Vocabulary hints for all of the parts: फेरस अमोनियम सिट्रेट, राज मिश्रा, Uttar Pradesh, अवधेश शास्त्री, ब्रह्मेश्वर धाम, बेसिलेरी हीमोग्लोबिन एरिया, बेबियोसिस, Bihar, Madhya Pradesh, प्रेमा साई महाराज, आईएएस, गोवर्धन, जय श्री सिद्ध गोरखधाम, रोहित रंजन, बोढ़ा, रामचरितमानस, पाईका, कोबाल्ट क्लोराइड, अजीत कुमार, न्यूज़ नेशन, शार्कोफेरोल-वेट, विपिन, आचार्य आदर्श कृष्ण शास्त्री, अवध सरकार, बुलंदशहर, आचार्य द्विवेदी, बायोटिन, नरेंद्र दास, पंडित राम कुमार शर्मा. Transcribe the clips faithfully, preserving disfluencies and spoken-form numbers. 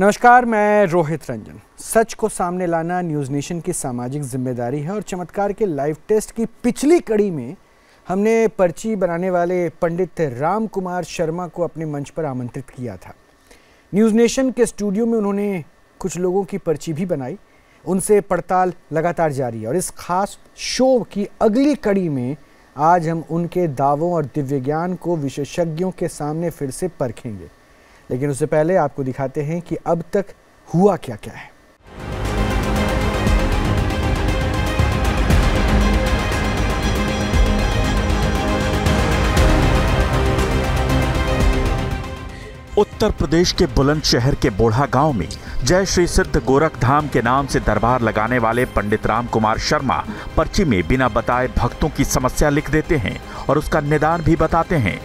नमस्कार, मैं रोहित रंजन। सच को सामने लाना न्यूज़ नेशन की सामाजिक जिम्मेदारी है और चमत्कार के लाइव टेस्ट की पिछली कड़ी में हमने पर्ची बनाने वाले पंडित राम कुमार शर्मा को अपने मंच पर आमंत्रित किया था। न्यूज़ नेशन के स्टूडियो में उन्होंने कुछ लोगों की पर्ची भी बनाई, उनसे पड़ताल लगातार जारी है और इस खास शो की अगली कड़ी में आज हम उनके दावों और दिव्य ज्ञान को विशेषज्ञों के सामने फिर से परखेंगे, लेकिन उससे पहले आपको दिखाते हैं कि अब तक हुआ क्या क्या है। उत्तर प्रदेश के बुलंदशहर के बोढ़ा गांव में जय श्री सिद्ध गोरखधाम के नाम से दरबार लगाने वाले पंडित राम कुमार शर्मा पर्ची में बिना बताए भक्तों की समस्या लिख देते हैं और उसका निदान भी बताते हैं।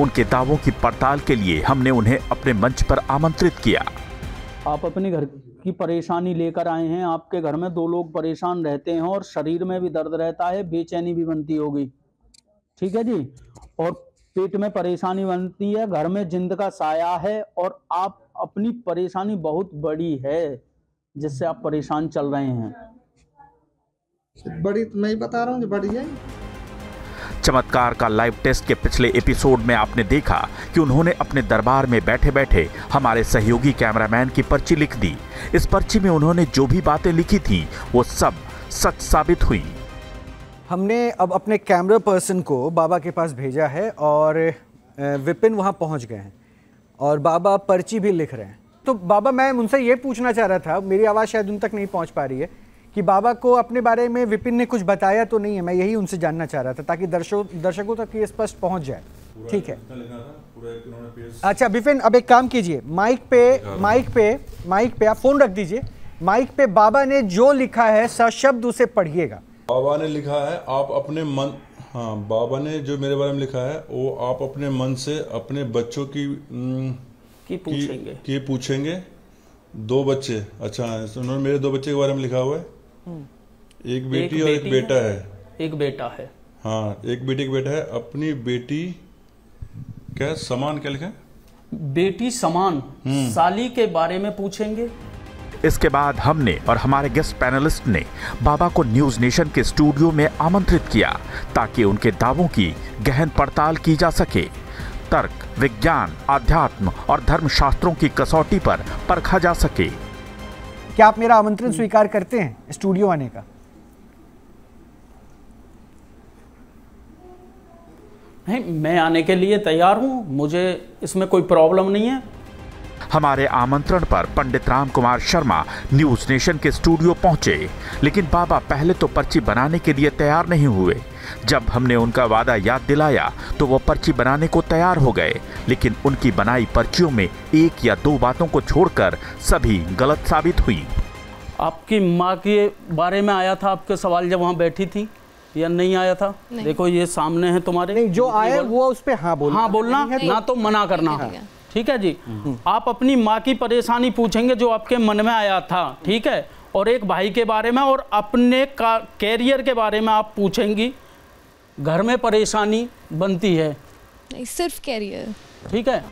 उनके दावों की पड़ताल के लिए हमने उन्हें अपने मंच पर आमंत्रित किया। आप अपने घर की परेशानी लेकर आए हैं, आपके घर में दो लोग परेशान रहते हैं और शरीर में भी दर्द रहता है, बेचैनी भी बनती होगी, ठीक है जी, और पेट में परेशानी बनती है, घर में जिंद का साया है और आप अपनी परेशानी बहुत बड़ी है जिससे आप परेशान चल रहे हैं। बड़ी तो मैं बता रहा हूँ, बड़ी है। चमत्कार का लाइव टेस्ट के पिछले एपिसोड में आपने देखा कि उन्होंने अपने दरबार में बैठे बैठे हमारे सहयोगी कैमरामैन की पर्ची लिख दी। इस पर्ची में उन्होंने जो भी बातें लिखी थीं वो सब सच साबित हुई। हमने अब अपने कैमरा पर्सन को बाबा के पास भेजा है और विपिन वहाँ पहुँच गए हैं और बाबा पर्ची भी लिख रहे हैं। तो बाबा, मैं उनसे ये पूछना चाह रहा था, मेरी आवाज़ शायद उन तक नहीं पहुँच पा रही है, कि बाबा को अपने बारे में विपिन ने कुछ बताया तो नहीं है। मैं यही उनसे जानना चाह रहा था ताकि दर्शकों दर्शकों तक ये स्पष्ट पहुंच जाए। ठीक है, अच्छा विपिन, अब एक काम कीजिए, माइक पे माइक पे माइक पे आप फोन रख दीजिए, माइक पे बाबा ने जो लिखा है सशब्द उसे पढ़िएगा। बाबा ने लिखा है, आप अपने मन, हाँ, बाबा ने जो मेरे बारे में लिखा है वो आप अपने मन से अपने बच्चों की की पूछेंगे। दो बच्चे, अच्छा उन्होंने मेरे दो बच्चे के बारे में लिखा हुआ है, एक बेटी एक और बेटी एक बेटा है, है एक बेटा है, हाँ एक बेटी एक बेटा है। अपनी बेटी क्या समान, क्या लिखा है, बेटी समान साली के बारे में पूछेंगे। इसके बाद हमने और हमारे गेस्ट पैनलिस्ट ने बाबा को न्यूज़ नेशन के स्टूडियो में आमंत्रित किया ताकि उनके दावों की गहन पड़ताल की जा सके। तर्क, विज्ञान, आध्यात्म और धर्म शास्त्रों की कसौटी पर परखा जा सके। क्या आप मेरा आमंत्रण स्वीकार करते हैं स्टूडियो आने का? नहीं, मैं आने के लिए तैयार हूँ, मुझे इसमें कोई प्रॉब्लम नहीं है। हमारे आमंत्रण पर पंडित राम कुमार शर्मा न्यूज़ नेशन के स्टूडियो पहुंचे, लेकिन बाबा पहले तो पर्ची बनाने के लिए तैयार नहीं हुए। जब हमने उनका वादा याद दिलाया तो वो पर्ची बनाने को तैयार हो गए, लेकिन उनकी बनाई पर्चियों में एक या दो बातों को छोड़कर सभी गलत साबित हुई। आपकी माँ के बारे में आया था आपके सवाल, जब वहाँ बैठी थी, या नहीं आया था? नहीं। देखो ये सामने है तुम्हारे, नहीं, जो आया वो उस पर हाँ बोलना, हाँ बोलना ना तो मना करना, ठीक है जी। आप अपनी माँ की परेशानी पूछेंगे जो आपके मन में आया था, ठीक है, और एक भाई के बारे में और अपने का कैरियर के बारे में आप पूछेंगी। घर में परेशानी बनती है, नहीं सिर्फ कैरियर, ठीक है।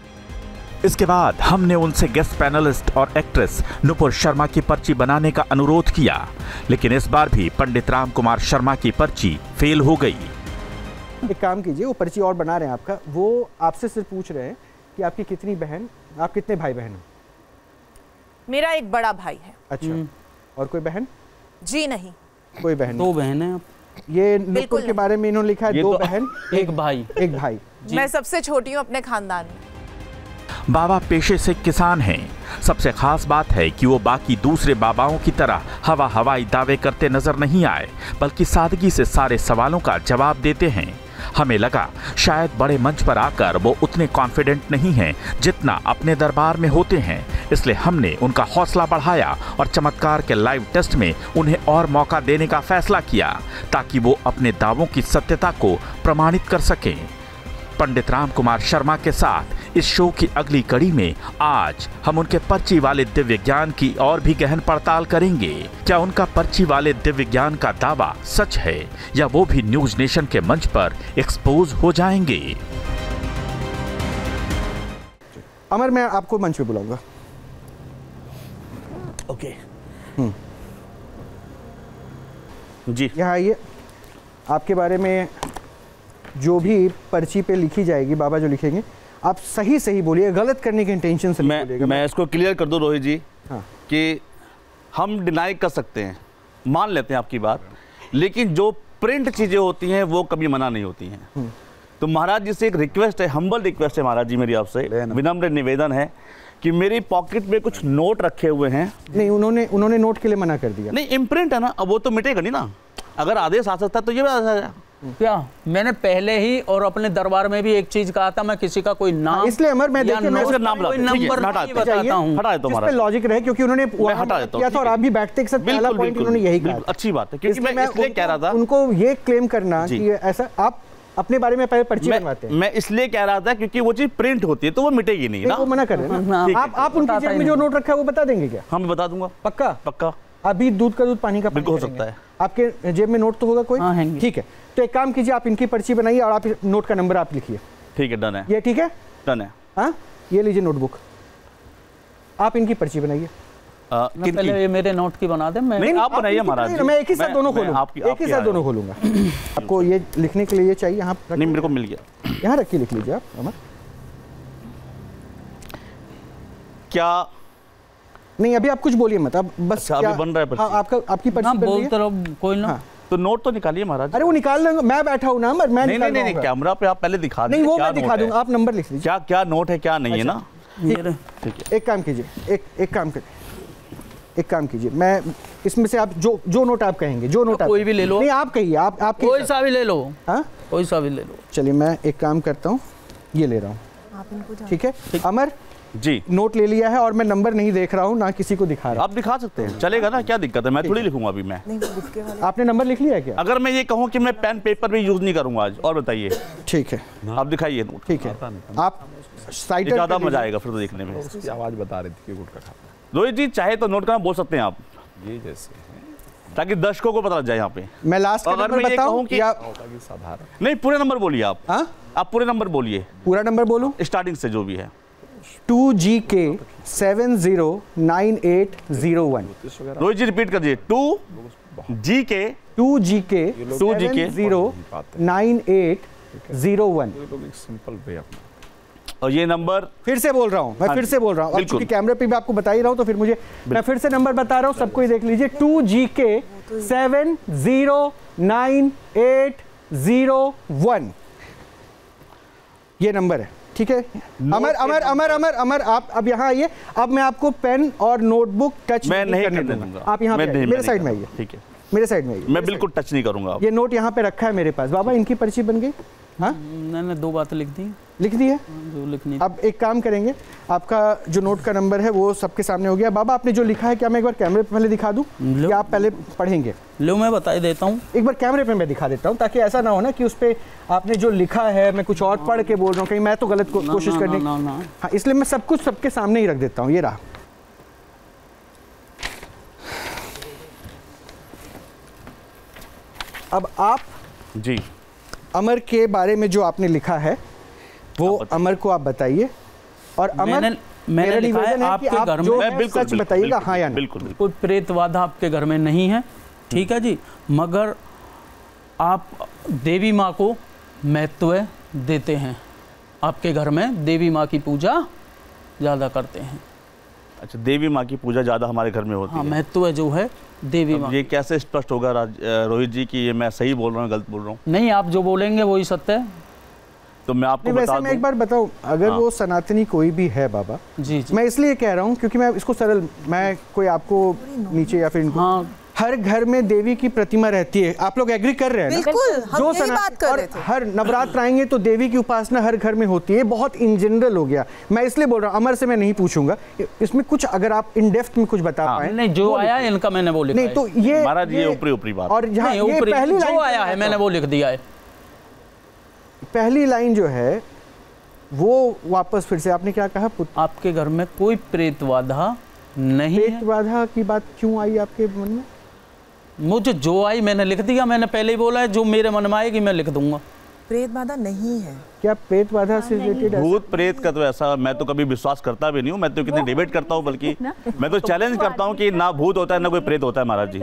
इसके बाद हमने उनसे गेस्ट पैनलिस्ट और एक्ट्रेस नुपुर शर्मा की पर्ची बनाने का अनुरोध किया, लेकिन इस बार भी पंडित राम कुमार शर्मा की पर्ची फेल हो गई। एक काम कीजिए, वो पर्ची और बना रहे हैं आपका, वो आपसे सिर्फ पूछ रहे हैं कि आपकी कितनी बहन, आप कितने भाई बहन हैं? मेरा एक बड़ा भाई है। अच्छा, और कोई बहन? जी नहीं, कोई बहन, दो बहन है। ये नुपुर के बारे में इन्होंने लिखा है, दो बहन एक भाई, एक भाई। मैं सबसे छोटी हूँ अपने खानदान में। बाबा पेशे से किसान हैं। सबसे खास बात है कि वो बाकी दूसरे बाबाओं की तरह हवा हवाई दावे करते नजर नहीं आए, बल्कि सादगी से सारे सवालों का जवाब देते हैं। हमें लगा शायद बड़े मंच पर आकर वो उतने कॉन्फिडेंट नहीं हैं जितना अपने दरबार में होते हैं, इसलिए हमने उनका हौसला बढ़ाया और चमत्कार के लाइव टेस्ट में उन्हें और मौका देने का फैसला किया ताकि वो अपने दावों की सत्यता को प्रमाणित कर सकें। पंडित राम कुमार शर्मा के साथ इस शो की अगली कड़ी में आज हम उनके पर्ची वाले दिव्य ज्ञान की और भी गहन पड़ताल करेंगे। क्या उनका पर्ची वाले दिव्य ज्ञान का दावा सच है या वो भी न्यूज़ नेशन के मंच पर एक्सपोज हो जाएंगे? अमर, मैं आपको मंच पे बुलाऊंगा। ओके जी यहाँ आइए। आपके बारे में जो भी पर्ची पे लिखी जाएगी, बाबा जो लिखेंगे, आप सही सही बोलिए, गलत करने के इंटेंशन से मैं, मैं मैं इसको क्लियर कर दूं रोहित जी। हाँ। कि हम डिनाई कर सकते हैं, मान लेते हैं आपकी बात, लेकिन जो प्रिंट चीज़ें होती हैं वो कभी मना नहीं होती हैं। तो महाराज जी से एक रिक्वेस्ट है, हम्बल रिक्वेस्ट है महाराज जी मेरी आपसे, विनम्र निवेदन है कि मेरी पॉकेट में कुछ नोट रखे हुए हैं। नहीं, उन्होंने उन्होंने नोट के लिए मना कर दिया। नहीं, इम्प्रिंट है ना, अब वो तो मिटेगा नहीं ना, अगर आदेश आ सकता तो ये भी आदेश आ जाए। क्या मैंने पहले ही और अपने दरबार में भी एक चीज कहा था, मैं किसी का कोई नाम इसलिए अमर मैं देखिए मैं उसका नाम बताता हूं, हटा देता हूं महाराज, लॉजिक रहे क्योंकि उन्होंने हटा देता हूं। और आप भी बैठते के साथ पहला पॉइंट उन्होंने यही कहा, अच्छी बात है, क्योंकि मैं इसलिए कह रहा था उनको ये क्लेम करना कि ऐसा आप अपने बारे में पहले पर्ची बनवाते हैं। मैं इसलिए कह रहा था क्योंकि वो चीज प्रिंट होती है तो वो मिटेगी नहीं ना, वो मना कर रहे हैं। आप आप उनकी जेब में जो नोट रखा है वो बता देंगे क्या? हम बता दूंगा, पक्का पक्का। अभी दूध का दूध पानी का पानी हो सकता है, आपके जेब में नोट तो होगा कोई, ठीक है? तो एक काम कीजिए, आप इनकी पर्ची बनाइए और आप नोट का नंबर आप लिखिए, ठीक है? डन है ये, ठीक है डन है। हाँ, ये लीजिए नोटबुक, आप इनकी पर्ची बनाइए। पहले ये मेरे नोट की बना दें, मैं आप बनाइए महाराज, मैं एक ही साथ दोनों खोलूंगा, एक ही साथ दोनों खोलूंगा। आपको ये लिखने के लिए ये चाहिए, यहाँ मेरे को मिल गया, यहाँ रखिए, लिख लीजिए आप अमर। क्या नहीं, अभी आप कुछ बोलिए मत, आप बस अभी बन रहा है पर्ची आपका, आपकी पर्ची बोलते रहो, कोई ना। तो नोट तो निकालिए महाराज। अरे वो निकाल लूंगा, मैं बैठा हूँ ना, मैं नहीं नहीं, नहीं, नहीं कैमरा पे आप पहले दिखा दें, वो मैं दिखा दूंगा, आप नंबर लिख लीजिए, क्या क्या नोट है क्या नहीं है ना, ठीक है? एक काम कीजिए, एक एक काम कर एक काम कीजिए, मैं इसमें से आप जो जो नोट आप कहेंगे, जो नोट कोई भी ले लो, नहीं आप कहिए, आप आप कोई सा भी ले लो। हाँ, कोई सा भी ले लो। चलिए मैं एक काम करता हूँ, ये ले रहा हूँ, ठीक है अमर जी? नोट ले लिया है और मैं नंबर नहीं देख रहा हूँ ना, किसी को दिखा रहा हूँ। आप दिखा सकते हैं, चलेगा ना, क्या दिक्कत है? मैं थोड़ी लिखूंगा अभी, मैं नहीं। आपने नंबर लिख लिया है क्या? अगर मैं ये कहूँ कि मैं पेन पेपर भी यूज नहीं करूंगा आज, और बताइए, ठीक है? आप दिखाइए नोट, ठीक है? आप साइड ज्यादा मजा आएगा फिर तो देखने में। आवाज बता रही थी रोहित जी, चाहे तो नोट करना बोल सकते हैं आप, ये जैसे ताकि दर्शकों को पता लग जाए। यहाँ पे मैं लास्ट का नंबर बताऊं कि आप नहीं, पूरे नंबर बोलिए आप। हाँ, आप पूरे नंबर बोलिए। पूरा नंबर बोलूं स्टार्टिंग से जो भी है? Two G K seven zero nine eight zero one. Rohit ji repeat कर दिए, टू जी के टू जी के two G K zero nine eight zero one. Simple वे अपना। और ये नंबर फिर से बोल रहा हूँ, मैं फिर से बोल रहा हूँ, क्योंकि कैमरे पे भी आपको बता ही रहा हूँ, तो फिर मुझे मैं फिर से नंबर बता रहा हूँ, सबको ही देख लीजिए। Two G K seven zero nine eight zero one, ये नंबर है, ठीक है? अमर अमर अमर अमर अमर आप अब यहाँ आइए। अब मैं आपको पेन और नोटबुक टच मैं नहीं करने दूंगा। आप यहाँ मेरे साइड में आइए, ठीक है? मेरे साइड में आइए, मैं बिल्कुल टच नहीं करूंगा। ये नोट यहाँ पे रखा है मेरे पास। बाबा इनकी पर्ची बन गई। हाँ, मैंने दो बातें लिख दी लिख दी है जो लिखनी। अब एक काम करेंगे, आपका जो नोट का नंबर है वो सबके सामने हो गया। बाबा आपने जो लिखा है क्या मैं एक बार कैमरे पे पहले दिखा दूं या आप पहले पढ़ेंगे? लो मैं बता ही देता हूँ, एक बार कैमरे पे मैं दिखा देता हूँ, ताकि ऐसा ना हो ना कि उस पर आपने जो लिखा है मैं कुछ और पढ़ के बोल रहा हूँ, कहीं मैं तो गलत को, कोशिश करने। हाँ, इसलिए मैं सब कुछ सबके सामने ही रख देता हूँ। ये रहा। अब आप जी अमर के बारे में जो आपने लिखा है वो अमर को आप बताइए, और अमर मेरा निवेदन है कि आप जो सच बताइएगा, हाँ या नहीं। बिल्कुल कोई प्रेत बाधा आपके घर में नहीं है, ठीक है जी? मगर आप देवी माँ को महत्व देते हैं, आपके घर में देवी माँ की पूजा ज़्यादा करते हैं। अच्छा, देवी माँ की पूजा ज़्यादा हमारे घर में होती है। हाँ, महत्व जो है देवी माँ। ये कैसे स्पष्ट होगा रोहित जी कि ये मैं सही बोल रहा हूँ गलत बोल रहा हूँ? नहीं, आप जो बोलेंगे वही सत्य है। तो मैं आपको बता दूं, मैं एक बार बताऊं, अगर हाँ। वो सनातनी कोई भी है बाबा जी, जी। मैं इसलिए कह रहा हूँ क्योंकि मैं इसको सरल, मैं कोई आपको नीचे या फिर इनको हाँ। हर घर में देवी की प्रतिमा रहती है, आप लोग एग्री कर रहे हैं? बिल्कुल, जो बात कर रहे थे। हर नवरात्र आएंगे तो देवी की उपासना हर घर में होती है, बहुत इन जनरल हो गया। मैं इसलिए बोल रहा हूँ, अमर से मैं नहीं पूछूंगा इसमें कुछ, अगर आप इन डेप्थ में कुछ बता पाए। नहीं, जो आया इनका मैंने वो लिखा है। नहीं तो ये महाराज ये ऊपरी ऊपरी बात, और यहाँ पहली जो आया है मैंने वो लिख दिया है। पहली लाइन जो है वो वापस फिर से आपने क्या कहा? आपके घर में कोई प्रेत बाधा नहीं। प्रेत बाधा की बात क्यों आई आपके मन में? मुझे जो आई मैंने लिख दिया, मैंने पहले ही बोला है, जो मेरे मन में आएगी मैं लिख दूंगा। प्रेत बाधा नहीं है। क्या प्रेत बाधा से रिलेटेड? भूत प्रेत का तो ऐसा मैं तो कभी विश्वास करता भी नहीं हूँ, मैं तो कितने डिबेट करता हूँ, बल्कि मैं तो चैलेंज करता हूँ कि ना भूत होता है ना कोई प्रेत होता है। महाराज जी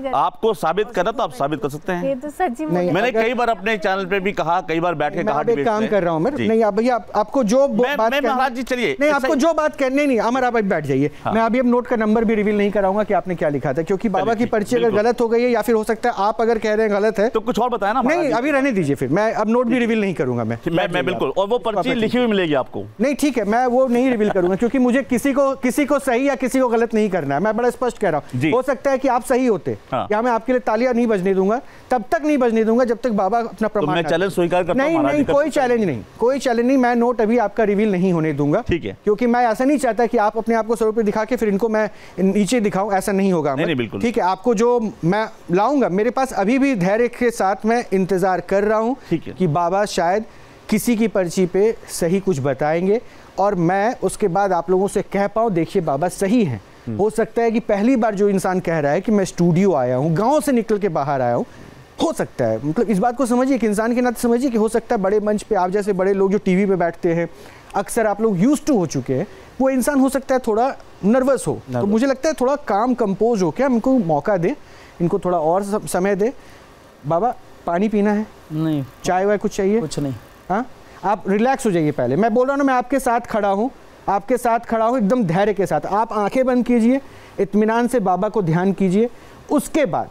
जी आपको साबित करना तो आप साबित कर सकते हैं। मैंने कई बार अपने चैनल पे भी कहा, कई बार बैठ के कहा काम कर रहा हूँ मैं। नहीं आप भैया आपको जो महाराज जी चलिए नहीं आपको जो बात करनी नहीं अमर आप बैठ जाइए। मैं अभी अब नोट का नंबर भी रिवील नहीं कराऊंगा कि आपने क्या लिखा था, क्योंकि बाबा की पर्ची अगर गलत हो गई है या फिर हो सकता है आप अगर कह रहे हैं गलत है तो कुछ और बताया ना। नहीं अभी रहने दीजिए, फिर मैं अब नोट भी रिवील नहीं करूंगा मैं मैं, मैं बिल्कुल। और वो पर्ची लिखी हुई मिलेगी आपको? नहीं ठीक है मैं वो नहीं रिवील करूंगा क्योंकि मुझे किसी को किसी को सही या किसी को गलत नहीं करना है। मैं बड़ा स्पष्ट कह रहा हूँ, हो सकता है कि आप सही होते या मैं आपके लिए तालियां नहीं बजने दूंगा, तब तक नहीं बजने दूंगा जब तक बाबा अपना प्रमाण चैलेंज स्वीकार करता हूं। नहीं कोई चैलेंज नहीं, कोई चैलेंज नहीं, मैं नोट अभी आपका रिवील नहीं होने दूंगा। ठीक है, क्योंकि मैं ऐसा नहीं चाहता कि आप अपने आप को स्वरूप दिखा के फिर इनको मैं नीचे दिखाऊं, ऐसा नहीं होगा। ठीक है, आपको जो मैं लाऊंगा मेरे पास अभी भी धैर्य के साथ मैं इंतजार कर रहा हूँ कि बाबा शायद किसी की पर्ची पे सही कुछ बताएंगे और मैं उसके बाद आप लोगों से कह पाऊँ देखिए बाबा सही हैं। हो सकता है कि पहली बार जो इंसान कह रहा है कि मैं स्टूडियो आया हूँ, गांव से निकल के बाहर आया हूँ, हो सकता है मतलब इस बात को समझिए कि इंसान के नाते समझिए कि हो सकता है बड़े मंच पे आप जैसे बड़े लोग जो टीवी पे बैठते हैं अक्सर आप लोग यूज टू हो चुके हैं, वो इंसान हो सकता है थोड़ा नर्वस हो। तो मुझे लगता है थोड़ा काम कंपोज होकर हम इनको मौका दें, इनको थोड़ा और समय दें। बाबा पानी पीना है? नहीं। चाय वाय कुछ चाहिए? कुछ नहीं। हाँ आप रिलैक्स हो जाइए, पहले मैं बोल रहा हूँ ना मैं आपके साथ खड़ा हूँ, आपके साथ खड़ा हूँ एकदम धैर्य के साथ। आप आंखें बंद कीजिए, इत्मीनान से बाबा को ध्यान कीजिए, उसके बाद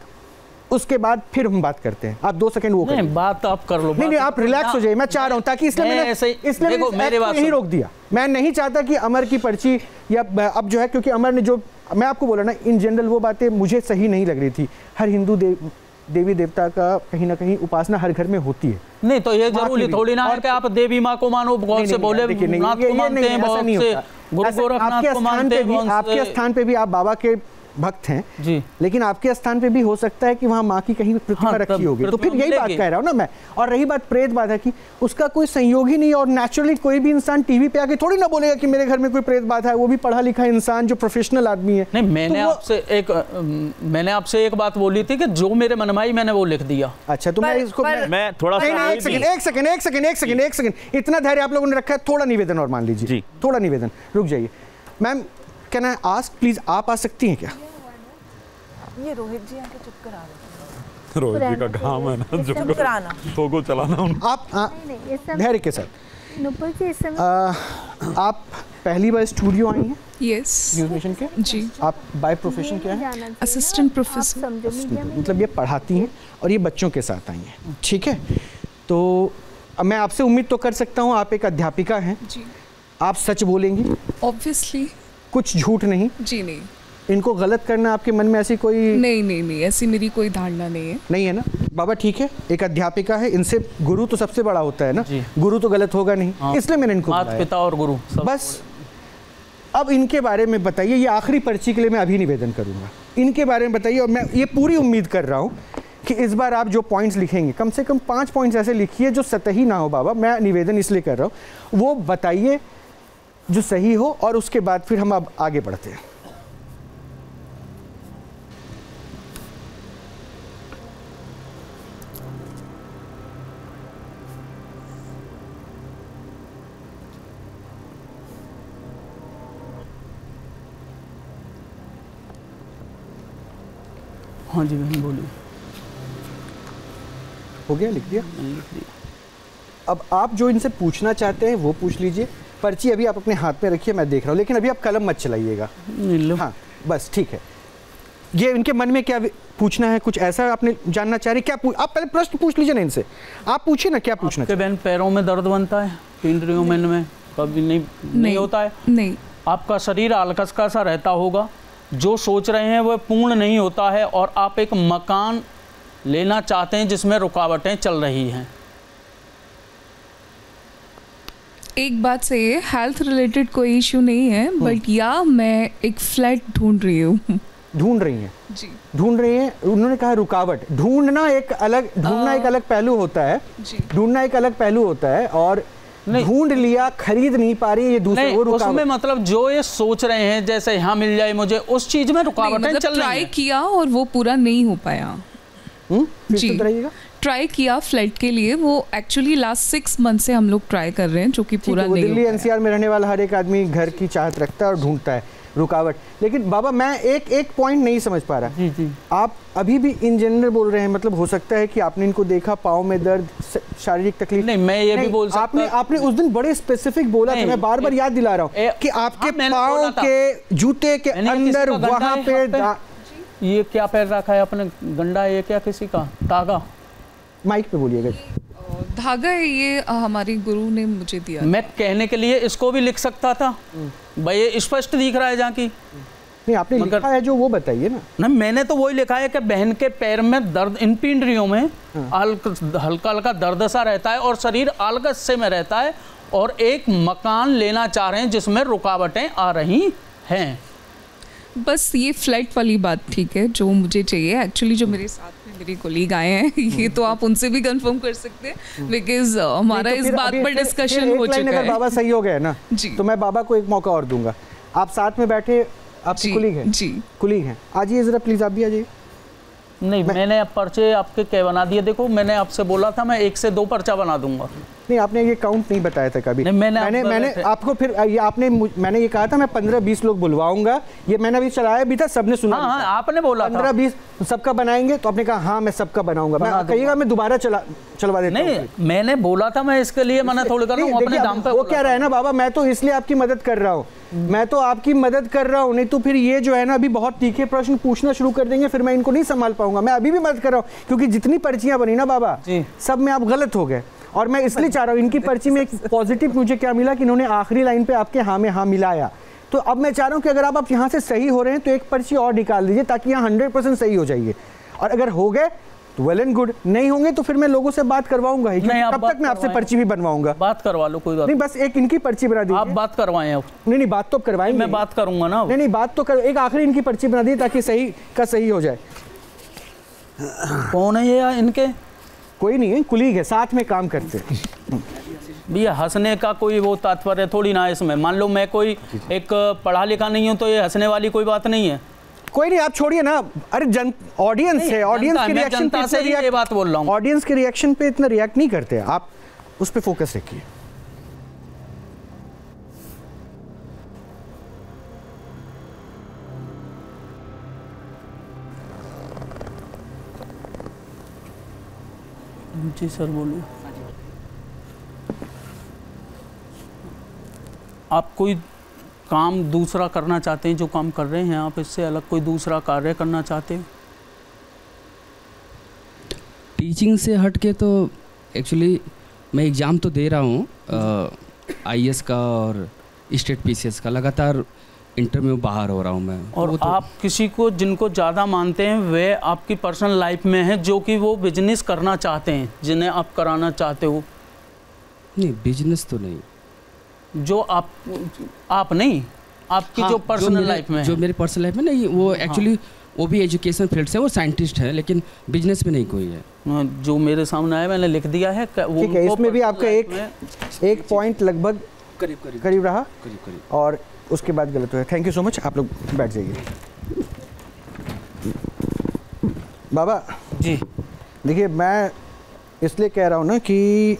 उसके बाद फिर हम बात करते हैं। आप दो सेकंड वो नहीं, बात आप कर लो। नहीं नहीं आप रिलैक्स हो जाइए, मैं चाह रहा हूँ ताकि इसलिए मैंने इसलिए मैंने नहीं रोक दिया। मैं नहीं चाहता कि अमर की पर्ची या अब जो है, क्योंकि अमर ने जो मैं आपको बोला ना इन जनरल वो बातें मुझे सही नहीं लग रही थी। हर हिंदू देव देवी देवता का कहीं ना कहीं उपासना हर घर में होती है। नहीं तो ये जरूरी थोड़ी ना है कि आप देवी माँ को मानो, बहुत से बोले नाथ को मानते हैं, बहुत से गुरु गोरखनाथ को मानते हैं। आपके स्थान पे भी आप बाबा के भक्त हैं जी, लेकिन आपके स्थान पे भी हो सकता है कि वहाँ माँ की कहीं प्रतिमा हाँ, रखी होगी, तो फिर यही बात कह रहा हूँ ना मैं। और रही बात प्रेत बाधा की, उसका कोई संयोग ही नहीं और नेचुरली कोई भी इंसान टीवी पे आके थोड़ी ना बोलेगा कि मेरे घर में कोई प्रेत बाधा है, वो भी पढ़ा लिखा इंसान जो प्रोफेशनल आदमी है। नहीं मैंने तो आपसे एक मैंने आपसे एक बात बोली थी कि जो मेरे मनमाई मैंने वो लिख दिया। अच्छा तो मैं इसको मैं थोड़ा एक सेकंड एक सेकंड एक सेकंड एक सेकंड एक सेकंड इतना धैर्य आप लोगों ने रखा है, थोड़ा निवेदन और मान लीजिए, थोड़ा निवेदन रुक जाइए। Ma'am can I ask please, आप आ सकती हैं क्या? ये रोहित जी आके चुप करा रहे, रोहित जी का काम है ना चुप कराना, फोगो चलाना आप धैर्य के साथ। नुपुर जी इस समय आप पहली बार स्टूडियो आई हैं? यस। न्यूज़ नेशन के? जी। आप बाय प्रोफेशन क्या है? Assistant professor. मतलब ये पढ़ाती हैं और ये बच्चों के साथ आई हैं, ठीक है। तो मैं आपसे उम्मीद तो कर सकता हूँ आप एक अध्यापिका हैं, आप सच बोलेंगी ऑब्वियसली, कुछ झूठ नहीं। जी नहीं। इनको गलत करना आपके मन में ऐसी कोई नहीं नहीं नहीं ऐसी मेरी कोई धारणा नहीं है। नहीं है ना बाबा, ठीक है एक अध्यापिका है, इनसे गुरु तो सबसे बड़ा होता है ना, गुरु तो गलत होगा नहीं, इसलिए मैंने इनको माता पिता और गुरु बस। अब इनके बारे में बताइए, ये आखिरी पर्ची के लिए मैं अभी निवेदन करूँगा, इनके बारे में बताइए। और मैं ये पूरी उम्मीद कर रहा हूँ कि इस बार आप जो पॉइंट्स लिखेंगे कम से कम पाँच पॉइंट्स ऐसे लिखिए जो सतही ना हो बाबा, मैं निवेदन इसलिए कर रहा हूँ, वो बताइए जो सही हो और उसके बाद फिर हम अब आगे बढ़ते हैं। हाँ जी बहन बोलिए। हो गया लिख दिया? लिख दिया। अब आप जो इनसे पूछना चाहते हैं वो पूछ लीजिए, पर्ची अभी आप अपने हाथ में रखिए मैं देख रहा हूँ, लेकिन अभी आप कलम मत चलाइएगा। हाँ बस ठीक है। ये इनके मन में क्या पूछना है, कुछ ऐसा आपने जानना चाह रहे क्या पूछ... आप पहले प्रश्न पूछ लीजिए ना इनसे, आप पूछिए ना क्या पूछना है। बहन पैरों में दर्द बनता है, इंद्रियों में में कभी नहीं नहीं होता है? नहीं। आपका शरीर आलकस का सा रहता होगा, जो सोच रहे हैं वह पूर्ण नहीं होता है और आप एक मकान लेना चाहते हैं जिसमें रुकावटें चल रही हैं। एक बात से हेल्थ रिलेटेड कोई इशू नहीं है, बट या मैं एक फ्लैट ढूंढ रही हूँ। ढूंढ रही हैं? जी ढूंढ रही हैं। उन्होंने कहा रुकावट, ढूंढना एक अलग ढूंढना एक अलग पहलू होता है, ढूंढना एक अलग पहलू होता है और ढूंढ लिया खरीद नहीं पा रही, ये दूसरे वो रुकावट। उसमें मतलब जो ये सोच रहे हैं जैसे यहाँ मिल जाए मुझे, उस चीज में रुकावटें चल रही हैं। ट्राई किया और वो पूरा नहीं हो पाया। हम्म जी। ट्राई किया फ्लैट के लिए, वो एक्चुअली लास्ट सिक्स मंथ से हम लोग ट्राई कर रहे हैं, जो कि पूरा नहीं। दिल्ली एनसीआर में रहने वाला हर एक आदमी घर की चाहत रखता है और ढूंढता है रुकावट। लेकिन बाबा मैं एक एक पॉइंट नहीं समझ पा रहा। जी जी। आप अभी भी इन जनरल बोल रहे हैं, मतलब हो सकता है कि आपने इनको देखा, पाँव में दर्द, शारीरिक तकलीफ। नहीं, मैं ये नहीं, भी बोल सकता। आपने आपने उस दिन बड़े स्पेसिफिक बोला था, मैं बार बार याद दिला रहा हूँ कि आपके पाँव के जूते के अंदर वहाँ पे ये क्या पैर रखा है आपने, गंडा है क्या किसी का, धागा? माइक पे बोलिएगा। धागा है ये, हमारे गुरु ने मुझे दिया। मैं कहने के लिए इसको भी लिख सकता था भाई, स्पष्ट दिख रहा है जहाँ की। नहीं आपने मगर... लिखा है जो वो बताइए ना। ना मैंने तो वही लिखा है कि बहन के पैर में दर्द, इन पिंडरियों में हल्का हल्का दर्द सा रहता है और शरीर आलगत से में रहता है, और एक मकान लेना चाह रहे हैं जिसमें रुकावटें आ रही हैं। बस ये फ्लैट वाली बात ठीक है जो मुझे चाहिए। एक्चुअली जो मेरे साथ में मेरे कोलीग आए हैं, ये तो आप उनसे भी कंफर्म कर सकते हैं, बिकॉज हमारा इस बात पर डिस्कशन हो चुका है। बाबा सही हो गए ना जी, तो मैं बाबा को एक मौका और दूंगा। आप साथ में बैठे, आपकी कुलीग हैं जी, कुलीग हैं। आज ये जरा प्लीज आप भी आ जाइए। नहीं मैं, मैंने पर्चे आपके क्या बना दिए? देखो मैंने आपसे बोला था मैं एक से दो पर्चा बना दूंगा। नहीं आपने ये काउंट नहीं बताया था कभी। नहीं, मैंने मैंने, आप मैंने आपको फिर ये आपने मैंने ये कहा था मैं पंद्रह बीस लोग बुलवाऊंगा, ये मैंने अभी चलाया भी था, सबने सुना। हाँ, हाँ, आपने बोला पंद्रह बीस सबका बनाएंगे, तो आपने कहा हाँ मैं सबका बनाऊंगा। मैं कहिएगा मैं दोबारा चला चलवा देता हूं। नहीं मैंने बोला था मैं इसके लिए मना थोड़ी कर रहा हूं अपने दाम पे। वो क्या रहा है ना बाबा, मैं तो इसलिए आपकी मदद कर रहा हूँ, मैं तो आपकी मदद कर रहा हूँ, नहीं तो फिर ये जो है ना अभी बहुत तीखे प्रश्न पूछना शुरू कर देंगे, फिर मैं इनको नहीं संभाल पाऊंगा। मैं अभी भी मदद कर रहा हूँ क्योंकि जितनी पर्चियाँ बनी ना बाबा सब में आप गलत हो गए, और मैं इसलिए चाह रहा हूँ इनकी पर्ची में एक पॉजिटिव मुझे क्या मिला कि इन्होंने आखिरी लाइन पे आपके हाँ में हाँ मिलाया। तो अब मैं चाह रहा हूँ कि अगर आप, आप यहाँ से सही हो रहे हैं तो एक पर्ची और निकाल दीजिए ताकि यहाँ हंड्रेड परसेंट सही हो जाइए, और अगर हो गए तो वेल एंड गुड, नहीं होंगे तो फिर मैं लोगों से बात करवाऊंगा ही। तब तक मैं आपसे पर्ची भी बनवाऊंगा। बात करवा लो, कोई बात नहीं, बस एक इनकी पर्ची बना दीजिए। आप बात करवाएं? नहीं नहीं बात तो करवाएंगे, मैं बात करूंगा ना। नहीं नहीं बात तो एक आखिरी इनकी पर्ची बना दीजिए ताकि सही का सही हो जाए। कौन है ये इनके? कोई नहीं है, कुलीग है, साथ में काम करते हैं। भैया हंसने का कोई वो तात्पर्य थोड़ी ना है इसमें। मान लो मैं कोई एक पढ़ा लिखा नहीं हूँ तो ये हंसने वाली कोई बात नहीं है। कोई नहीं आप छोड़िए ना, अरे जन ऑडियंस है, ऑडियंस के रिएक्शन पे से ही ये बात बोल रहा हूँ। ऑडियंस के रिएक्शन पे इतना रिएक्ट नहीं करते, आप उस पर फोकस रखिए। जी सर बोलो। आप कोई काम दूसरा करना चाहते हैं? जो काम कर रहे हैं आप, इससे अलग कोई दूसरा कार्य करना चाहते हैं? टीचिंग से हट के तो एक्चुअली मैं एग्ज़ाम तो दे रहा हूँ आईएएस का और स्टेट पीसीएस का, लगातार इंटरव्यू बाहर हो रहा हूँ मैं। और तो आप किसी को जिनको ज़्यादा मानते हैं वे आपकी पर्सनल लाइफ में हैं, जो कि वो बिजनेस करना चाहते हैं, जिन्हें आप कराना चाहते हो? नहीं बिजनेस तो नहीं, जो आप आप नहीं आपकी हाँ, जो पर्सनल लाइफ में, जो मेरी पर्सनल लाइफ में नहीं, वो एक्चुअली हाँ, वो भी एजुकेशन फील्ड से, वो साइंटिस्ट है, लेकिन बिजनेस में नहीं कोई है। जो मेरे सामने आया मैंने लिख दिया है। इसमें भी आपका एक एक पॉइंट लगभग करीब करीब रहा और उसके बाद गलत हुआ। थैंक यू सो मच, आप लोग बैठ जाइए। बाबा जी देखिए मैं इसलिए कह रहा हूँ ना कि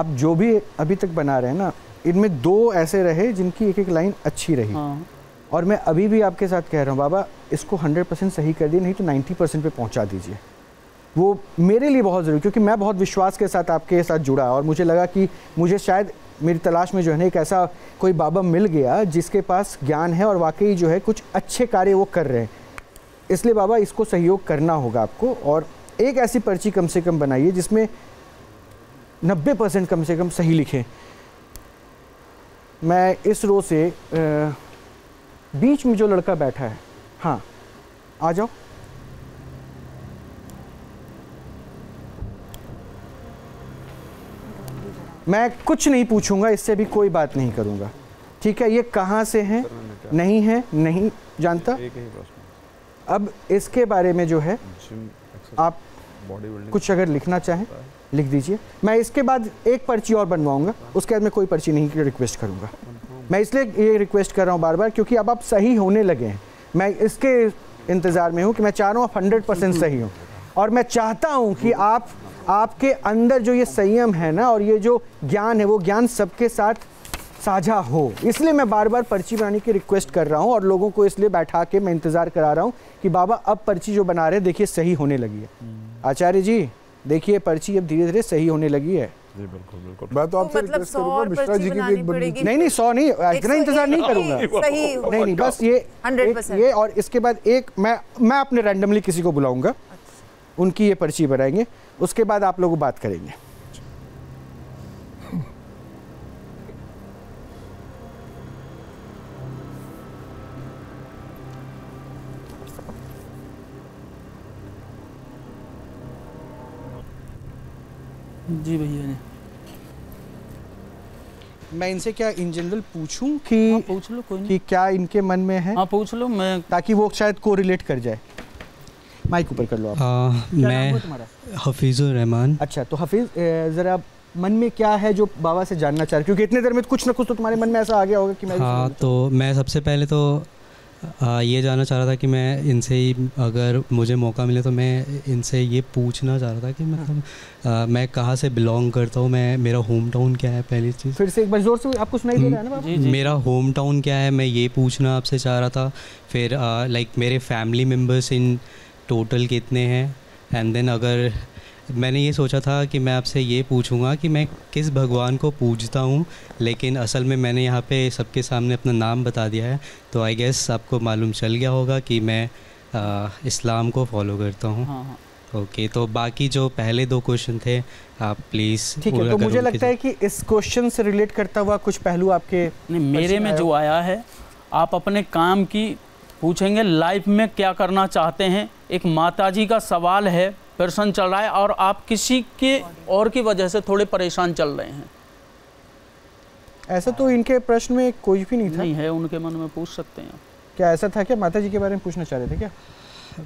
आप जो भी अभी तक बना रहे हैं ना, इनमें दो ऐसे रहे जिनकी एक एक लाइन अच्छी रही। हाँ। और मैं अभी भी आपके साथ कह रहा हूँ बाबा, इसको हंड्रेड परसेंट सही कर दिए, नहीं तो नाइन्टी परसेंट पे पहुँचा दीजिए। वो मेरे लिए बहुत ज़रूरी, क्योंकि मैं बहुत विश्वास के साथ आपके साथ जुड़ा और मुझे लगा कि मुझे शायद मेरी तलाश में जो है ना एक ऐसा कोई बाबा मिल गया जिसके पास ज्ञान है और वाकई जो है कुछ अच्छे कार्य वो कर रहे हैं। इसलिए बाबा इसको सहयोग करना होगा आपको, और एक ऐसी पर्ची कम से कम बनाइए जिसमें नब्बे परसेंट कम से कम सही लिखें। मैं इस रो से आ, बीच में जो लड़का बैठा है, हाँ आ जाओ। मैं कुछ नहीं पूछूंगा, इससे भी कोई बात नहीं करूंगा, ठीक है? ये कहाँ से हैं, नहीं है, नहीं जानता। अब इसके बारे में जो है आप कुछ अगर लिखना चाहें लिख दीजिए। मैं इसके बाद एक पर्ची और बनवाऊंगा, उसके बाद मैं कोई पर्ची नहीं की रिक्वेस्ट करूंगा। मैं इसलिए ये रिक्वेस्ट कर रहा हूँ बार बार क्योंकि अब आप सही होने लगे हैं। मैं इसके इंतज़ार में हूँ कि मैं चाह रहा हूँ आप हंड्रेड परसेंट सही हों। और मैं चाहता हूँ कि आप आपके अंदर जो ये संयम है ना और ये जो ज्ञान है वो ज्ञान सबके साथ साझा हो। इसलिए मैं बार बार पर्ची बनाने की रिक्वेस्ट कर रहा हूँ और लोगों को इसलिए बैठा के मैं इंतज़ार करा रहा हूँ कि बाबा अब पर्ची जो बना रहे देखिए सही होने लगी है। आचार्य जी देखिए पर्ची अब धीरे धीरे सही होने लगी है। जी बिल्कुल बिल्कुल मैं तो आपसे रिक्वेस्ट करूंगा मिश्रा जी की भी एक बड़ी नहीं नहीं सौ नहीं इतना इंतजार नहीं करूंगा नहीं नहीं बस ये ये और इसके बाद एक मैं मैं अपने रैंडमली किसी को बुलाऊंगा उनकी ये पर्ची बनाएंगे उसके बाद आप लोग बात करेंगे। जी भैया ने मैं इनसे क्या इन जनरल पूछूं कि हाँ, पूछ लो कोई नहीं। कि क्या इनके मन में है हाँ, पूछ लो मैं ताकि वो शायद कोरिलेट कर जाए। माइक ऊपर कर लो आप। आ, मैं हफीज़ुर रहमान। अच्छा तो हफीज़ ज़रा मन में क्या है जो बाबा से जानना चाह रहे क्योंकि इतने देर में कुछ ना कुछ तो तुम्हारे मन में ऐसा आ गया होगा कि मैं हाँ तो मैं सबसे पहले तो आ, ये जानना चाह रहा था कि मैं इनसे ही अगर मुझे मौका मिले तो मैं इनसे ये पूछना चाह रहा था कि मतलब हाँ। मैं कहाँ से बिलोंग करता हूँ मैं मेरा होम टाउन क्या है पहली चीज़। फिर से एक बार ज़ोर से आपको सुनाई दे रहा है ना जी, जी। मेरा होम टाउन क्या है मैं ये पूछना आपसे चाह रहा था। फिर लाइक मेरे फैमिली मेम्बर्स इन टोटल कितने हैं एंड देन अगर मैंने ये सोचा था कि मैं आपसे ये पूछूंगा कि मैं किस भगवान को पूजता हूँ लेकिन असल में मैंने यहाँ पे सबके सामने अपना नाम बता दिया है तो आई गेस आपको मालूम चल गया होगा कि मैं आ, इस्लाम को फॉलो करता हूँ। हाँ हाँ। ओके तो बाकी जो पहले दो क्वेश्चन थे आप प्लीज़ ठीक है तो मुझे लगता है कि इस क्वेश्चन से रिलेट करता हुआ कुछ पहलू आपके मेरे में जो आया है आप अपने काम की पूछेंगे लाइफ में क्या करना चाहते हैं। एक माताजी का सवाल है प्रश्न चल रहा है और आप किसी के और की वजह से थोड़े परेशान चल रहे हैं। ऐसा तो इनके प्रश्न में कोई भी नहीं था। नहीं है उनके मन में पूछ सकते हैं। क्या ऐसा था क्या माताजी के बारे में पूछना चाह रहे थे क्या?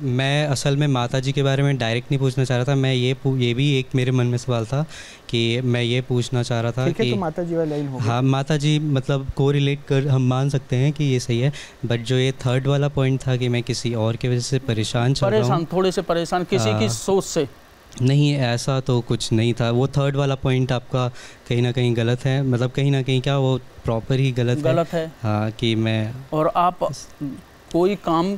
मैं असल में माताजी के बारे में डायरेक्ट नहीं पूछना चाह रहा था मैं ये ये भी एक मेरे मन में सवाल था कि मैं ये पूछना चाह रहा था कि तो माताजी वाला लाइन हो गया। हाँ माताजी मतलब को रिलेट कर हम मान सकते हैं कि ये सही है बट जो ये थर्ड वाला पॉइंट था कि मैं किसी और की वजह से परेशान चल रहा हूँ थोड़े से परेशान किसी आ, की सोच से नहीं ऐसा तो कुछ नहीं था। वो थर्ड वाला पॉइंट आपका कहीं ना कहीं गलत है मतलब कहीं ना कहीं क्या वो प्रॉपर ही गलत गलत है। हाँ कि मैं और आप कोई काम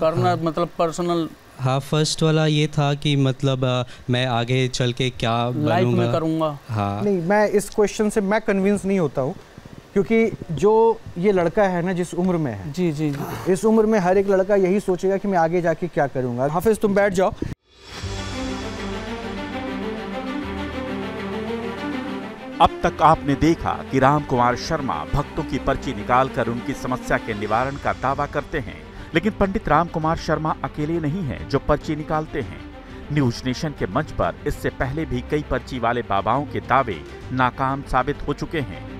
करना हाँ, मतलब पर्सनल हाँ फर्स्ट वाला ये था कि मतलब आ, मैं आगे चल के क्या लाइफ में करूँगा। हाँ नहीं मैं इस क्वेश्चन से मैं कन्विंस नहीं होता हूँ क्योंकि जो ये लड़का है ना जिस उम्र में है जी जी जी इस उम्र में हर एक लड़का यही सोचेगा कि मैं आगे जाके क्या करूँगा। हाफिज़ तुम बैठ जाओ। अब तक आपने देखा कि राम कुमार शर्मा भक्तों की पर्ची निकालकर उनकी समस्या के निवारण का दावा करते हैं लेकिन पंडित राम कुमार शर्मा अकेले नहीं हैं जो पर्ची निकालते हैं। न्यूज़ नेशन के मंच पर इससे पहले भी कई पर्ची वाले बाबाओं के दावे नाकाम साबित हो चुके हैं।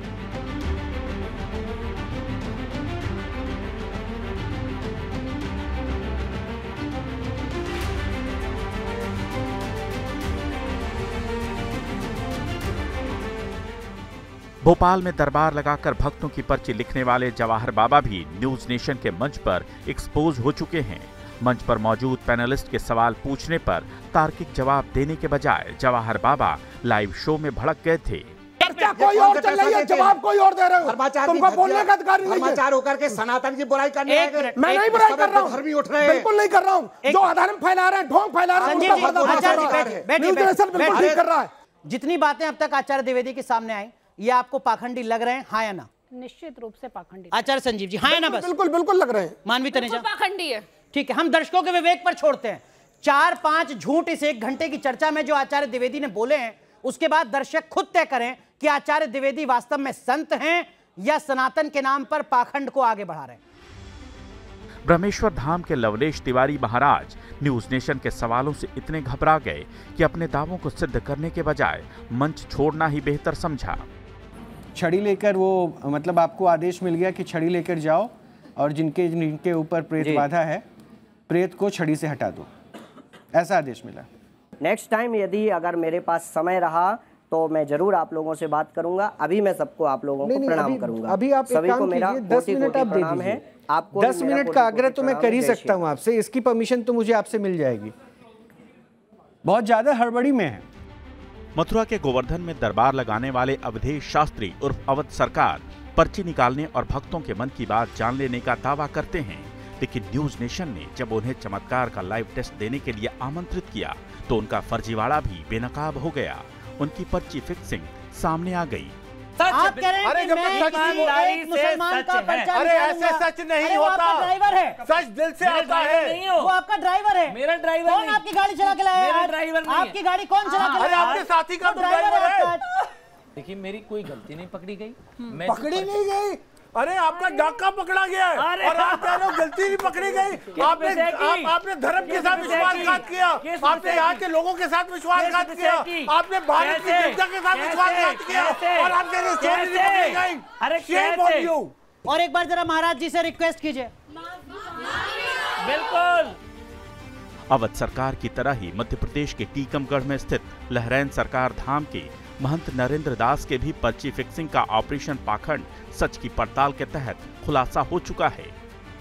भोपाल में दरबार लगाकर भक्तों की पर्ची लिखने वाले जवाहर बाबा भी न्यूज़ नेशन के मंच पर एक्सपोज हो चुके हैं। मंच पर मौजूद पैनलिस्ट के सवाल पूछने पर तार्किक जवाब देने के बजाय जवाहर बाबा लाइव शो में भड़क गए थे। चर्चा कोई और चल रही है जवाब कोई और दे रहे हो तुमको बोलने का अधिकार नहीं है। होकर के सनातन की बुराई करने मैं नहीं बुराई कर रहा हूँ बिल्कुल नहीं कर रहा हूँ जो अधर्म फैला रहे हैं ढोंग फैला रहे हैं। जितनी बातें अब तक आचार्य द्विवेदी के सामने आई ये आपको पाखंडी लग रहे हैं हाँ या ना? निश्चित रूप से पाखंडी। आचार्य संजीव जी हाँ या ना? बस बिल्कुल बिल्कुल लग रहे हैं। मानवी तनेजा पाखंडी है। ठीक है हम दर्शकों के विवेक पर छोड़ते हैं। चार पांच झूठ इस एक घंटे की चर्चा में जो आचार्य द्विवेदी ने बोले हैं उसके बाद दर्शक खुद तय करें कि आचार्य द्विवेदी वास्तव में संत हैं या सनातन के नाम पर पाखंड को आगे बढ़ा रहे हैं। ब्रह्मेश्वर धाम के लवलेश तिवारी महाराज न्यूज़ नेशन के सवालों से इतने घबरा गए कि अपने दावों को सिद्ध करने के बजाय मंच छोड़ना ही बेहतर समझा। छड़ी लेकर वो मतलब आपको आदेश मिल गया कि छड़ी लेकर जाओ और जिनके जिनके ऊपर प्रेत बाधा है प्रेत को छड़ी से हटा दो ऐसा आदेश मिला। नेक्स्ट टाइम यदि अगर मेरे पास समय रहा तो मैं जरूर आप लोगों से बात करूंगा। अभी मैं सबको आप लोगों को प्रणाम करूंगा। अभी आप एक काम कीजिए दस मिनट आप दे दीजिए आपको दस मिनट का आग्रह तो मैं कर ही सकता हूँ आपसे इसकी परमिशन तो मुझे आपसे मिल जाएगी बहुत ज्यादा हड़बड़ी में है। मथुरा के गोवर्धन में दरबार लगाने वाले अवधेश शास्त्री उर्फ अवध सरकार पर्ची निकालने और भक्तों के मन की बात जान लेने का दावा करते हैं, लेकिन न्यूज़ नेशन ने जब उन्हें चमत्कार का लाइव टेस्ट देने के लिए आमंत्रित किया तो उनका फर्जीवाड़ा भी बेनकाब हो गया। उनकी पर्ची फिक्सिंग सामने आ गई। आप कह रहे हैं कि मैं एक मुसलमान का पर्चा निकालूंगा, ऐसे सच नहीं होता। ड्राइवर है, सच दिल से आता है। वो आपका ड्राइवर है। मेरा ड्राइवर कौन आपकी गाड़ी चला के लाया है? आपकी गाड़ी कौन चला के लाया? आपके साथी का ड्राइवर है। देखिए, मेरी कोई गलती नहीं पकड़ी गई, मैं पकड़ी नहीं गई। अरे आपका डाका पकड़ा गया है और आप कह रहे हो गलती नहीं पकड़ी गई। आपने आप, आपने धर्म के साथ विश्वासघात किया, आपने यहाँ के लोगों के साथ विश्वासघात किया, आपने भारत की जनता के साथ विश्वासघात किया और आप कह रहे हो चोरी नहीं पकड़ी गई। अरे शेम ऑन यू। और एक बार जरा महाराज जी से रिक्वेस्ट कीजिए। बिल्कुल। अवध सरकार की तरह ही मध्य प्रदेश के टीकमगढ़ में स्थित लहरायन सरकार धाम के महंत नरेंद्र दास के भी पर्ची फिक्सिंग का ऑपरेशन पाखंड सच की पड़ताल के तहत खुलासा हो चुका है।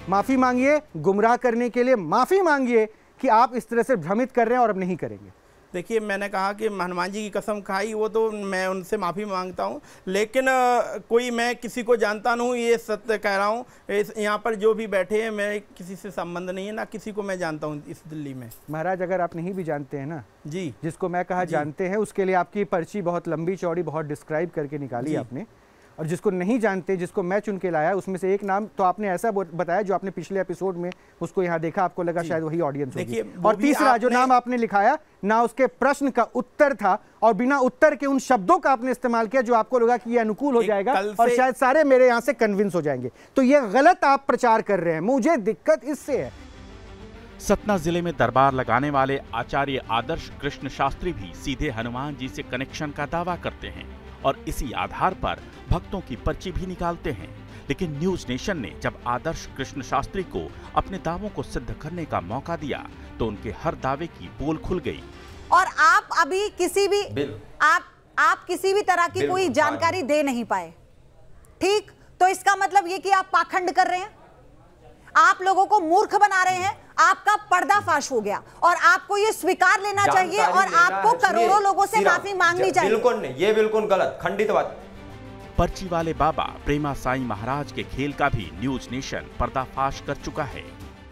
माफी मांगिए, गुमराह करने के लिए माफी मांगिए कि आप इस तरह से भ्रमित कर रहे हैं और अब नहीं करेंगे। देखिए, मैंने कहा कि हनुमान जी की कसम खाई, वो तो मैं उनसे माफ़ी मांगता हूँ, लेकिन कोई मैं किसी को जानता नहीं हूँ, ये सत्य कह रहा हूँ। यहाँ पर जो भी बैठे हैं, मेरे किसी से संबंध नहीं है, ना किसी को मैं जानता हूँ इस दिल्ली में। महाराज, अगर आप नहीं भी जानते हैं ना जी, जिसको मैं कहा जानते हैं, उसके लिए आपकी पर्ची बहुत लंबी चौड़ी, बहुत डिस्क्राइब करके निकाली आपने। और जिसको नहीं जानते, जिसको मैं चुन के लाया, उसमें से एक नाम तो आपने ऐसा बताया जो आपने पिछले एपिसोड में उसको यहाँ देखा, आपको लगा शायद वही ऑडियंस होगी। और तीसरा जो नाम आपने लिखाया ना, उसके प्रश्न का उत्तर था और बिना उत्तर के उन शब्दों का आपने इस्तेमाल किया जो आपको लगा कि ये अनुकूल हो जाएगा और शायद सारे मेरे यहाँ से कन्विंस हो जाएंगे। तो ये गलत आप प्रचार कर रहे हैं, मुझे दिक्कत इससे है। सतना जिले में दरबार लगाने वाले आचार्य आदर्श कृष्ण शास्त्री भी सीधे हनुमान जी से कनेक्शन का दावा करते हैं और इसी आधार पर भक्तों की पर्ची भी निकालते हैं। लेकिन न्यूज़ नेशन ने जब आदर्श कृष्ण शास्त्री को अपने दावों को सिद्ध करने का मौका दिया तो उनके हर दावे की पोल खुल गई। और आप अभी किसी भी आप आप किसी भी तरह की कोई जानकारी दे नहीं पाए, ठीक? तो इसका मतलब ये कि आप पाखंड कर रहे हैं, आप लोगों को मूर्ख बना रहे हैं, आपका पर्दाफाश हो गया और आपको ये स्वीकार लेना चाहिए और आपको करोड़ों लोगों से माफी मांगनी चाहिए। बिल्कुल नहीं, ये बिल्कुल गलत खंडित बात। पर्ची वाले बाबा प्रेमा साई महाराज के खेल का भी न्यूज़ नेशन पर्दाफाश कर चुका है।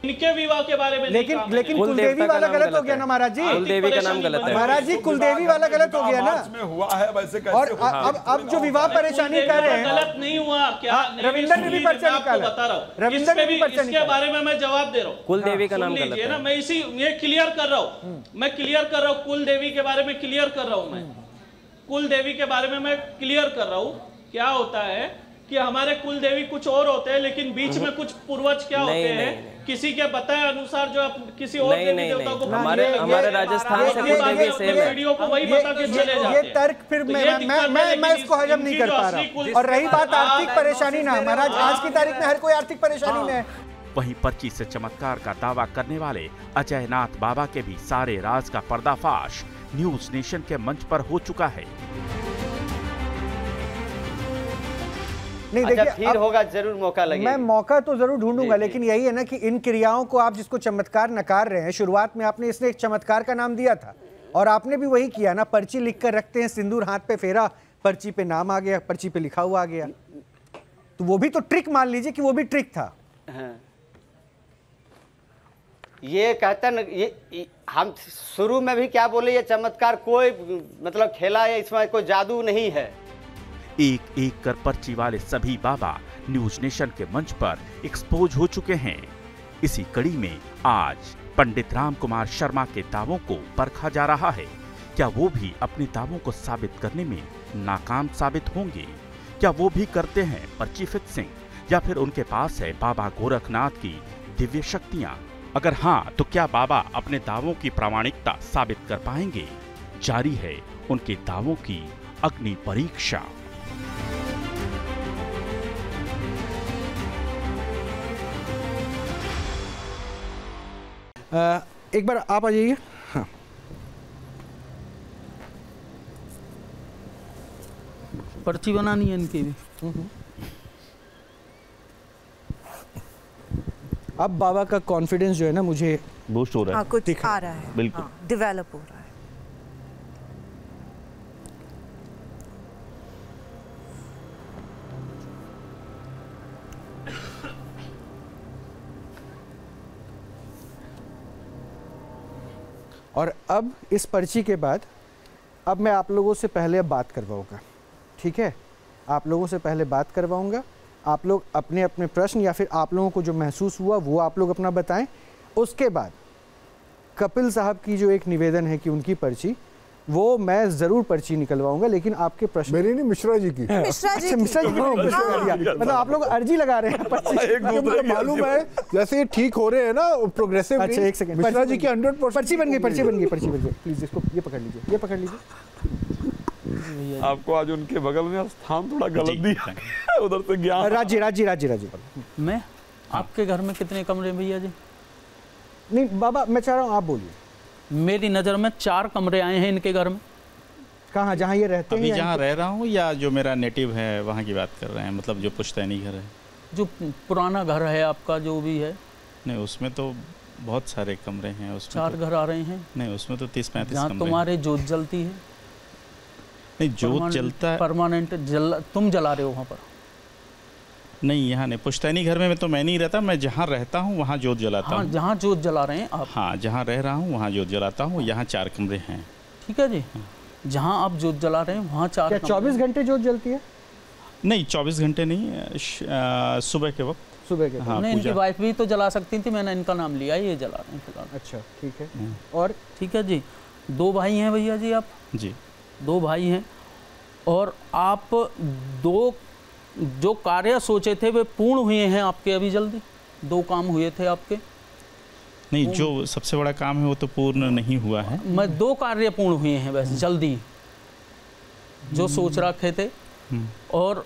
इनके विवाह के बारे में लेकिन लेकिन कुलदेवी वाला गलत हो गया ना महाराज जी। कुलदेवी का नाम गलत है महाराज जी, कुलदेवी वाला गलत हो गया ना, हुआ है वैसे। और अब अब जो विवाह परेशानी कर रहे हैं, गलत नहीं हुआ क्या? रविंदर ने भी पर्चा निकाला, रविंदर ने भी पर्चा निकाला, इसके बारे में मैं जवाब दे रहा हूँ। कुलदेवी का नाम गलत है ना, मैं इसी ये क्लियर कर रहा हूँ, मैं क्लियर कर रहा हूँ, कुलदेवी के बारे में क्लियर कर रहा हूँ, मैं कुलदेवी के बारे में मैं क्लियर कर रहा हूँ। क्या होता है कि हमारे कुल देवी कुछ और होते हैं, लेकिन बीच में कुछ पूर्वज क्या होते हैं, किसी के बताए अनुसार जो किसी और देवी देवता को हमारे हमारे राजस्थान से कुल देवी से वीडियो को वही बता के चले जाते हैं। ये तर्क फिर मैं मैं मैं इसको हजम नहीं कर पा रहा। और रही बात आर्थिक परेशानी ना, महाराज आज की तारीख में हर कोई आर्थिक परेशानी में है। वहीं पर्ची से चमत्कार का दावा करने वाले अजय नाथ बाबा के भी सारे राज का पर्दाफाश न्यूज़ नेशन के मंच पर हो चुका है। नहीं देखिए, होगा जरूर मौका लगेगा, मैं मौका तो जरूर ढूंढूंगा, लेकिन यही है ना कि इन क्रियाओं को आप जिसको चमत्कार नकार रहे हैं, शुरुआत में आपने इसने एक चमत्कार का नाम दिया था और आपने भी वही किया ना, पर्ची लिख कर रखते हैं, सिंदूर हाथ पे फेरा, पर्ची पे नाम आ गया, पर्ची पे लिखा हुआ आ गया, तो वो भी तो ट्रिक मान लीजिए कि वो भी ट्रिक था। हाँ। ये कहता ना, ये हम शुरू में भी क्या बोले, ये चमत्कार कोई मतलब खेला है, इसमें कोई जादू नहीं है। एक एक कर पर्ची वाले सभी बाबा न्यूज़ नेशन के मंच पर एक्सपोज हो चुके हैं। इसी कड़ी में आज पंडित राम कुमार शर्मा के दावों को परखा जा रहा है। क्या वो भी अपने दावों को साबित करने में नाकाम साबित होंगे? क्या वो भी करते हैं पर्ची फिक्सिंग, या फिर उनके पास है बाबा गोरखनाथ की दिव्य शक्तियाँ? अगर हाँ, तो क्या बाबा अपने दावों की प्रामाणिकता साबित कर पाएंगे? जारी है उनके दावों की अग्नि परीक्षा। Uh, एक बार आप आ जाइए। हाँ, पर्ची बनानी है इनकी भी। अब बाबा का कॉन्फिडेंस जो है ना, मुझे बूस्ट हो रहा है, कुछ आ रहा है, बिल्कुल डेवलप हो रहा है। और अब इस पर्ची के बाद अब मैं आप लोगों से पहले अब बात करवाऊँगा, ठीक है। आप लोगों से पहले बात करवाऊँगा, आप लोग अपने अपने प्रश्न या फिर आप लोगों को जो महसूस हुआ वो आप लोग अपना बताएं। उसके बाद कपिल साहब की जो एक निवेदन है कि उनकी पर्ची, वो मैं ज़रूर पर्ची निकलवाऊंगा, लेकिन आपके प्रश्न मेरी नहीं, मिश्रा जी की मिश्रा जी मिश्रा जी मतलब आप लोग अर्जी लगा रहे हैं पर्ची। मालूम है जैसे ये ठीक हो रहे हैं ना प्रोग्रेसिव। अच्छा एक सेकंड, मिश्रा जी की हंड्रेड परसेंट पर्ची बन गई, पर्ची बन गई, पर्ची बन गई। प्लीज इसको ये पकड़ लीजिए, ये पकड़ लीजिए। आपको आज उनके बगल में स्थान थोड़ा गलत दिया, उधर से ज्ञान। राजी राजी राजी राजी मैं आपके घर में कितने कमरे भैया जी? नहीं बाबा मैं चाह रहा हूँ आप बोलिए। मेरी नज़र में चार कमरे आए हैं इनके घर में। कहाँ, जहाँ ये रहते हैं? अभी जहाँ रह रहा हूँ या जो मेरा नेटिव है वहाँ की बात कर रहे हैं? मतलब जो पुश्तैनी घर है, जो पुराना घर है आपका जो भी है। नहीं उसमें तो बहुत सारे कमरे हैं, उसमें चार घर आ रहे हैं। नहीं उसमें तो तीस पैंतीस कमरे हैं। तुम्हारे जोत जलती है? नहीं जोत जलता है परमानेंट, जल तुम जला रहे हो वहाँ पर? नहीं यहाँ नहीं, पुश्तैनी घर में तो मैं नहीं रहता, मैं जहाँ रहता हूँ वहाँ जोत जलाता हूँ। जहाँ जोत जला रहे हैं आप? हाँ जहाँ रह रहा हूँ वहाँ जोत जलाता हूँ। यहाँ चार कमरे हैं, ठीक है जी। जहाँ आप जोत जला रहे हैं वहाँ चार। चौबीस घंटे जोत जलती है? नहीं चौबीस घंटे नहीं, सुबह के वक्त। सुबह के हाँ, नहीं इनकी वाइफ भी तो जला सकती थी, मैंने इनका नाम लिया, ये जला रहे हैं फिलहाल। अच्छा ठीक है। और ठीक है जी, दो भाई हैं भैया जी आप? जी दो भाई हैं। और आप दो जो कार्य सोचे थे वे पूर्ण हुए हैं आपके? अभी जल्दी दो काम हुए थे आपके? नहीं जो सबसे बड़ा काम है वो तो पूर्ण नहीं हुआ है। मैं दो कार्य पूर्ण हुए हैं बस जल्दी, जो सोच रखे थे। और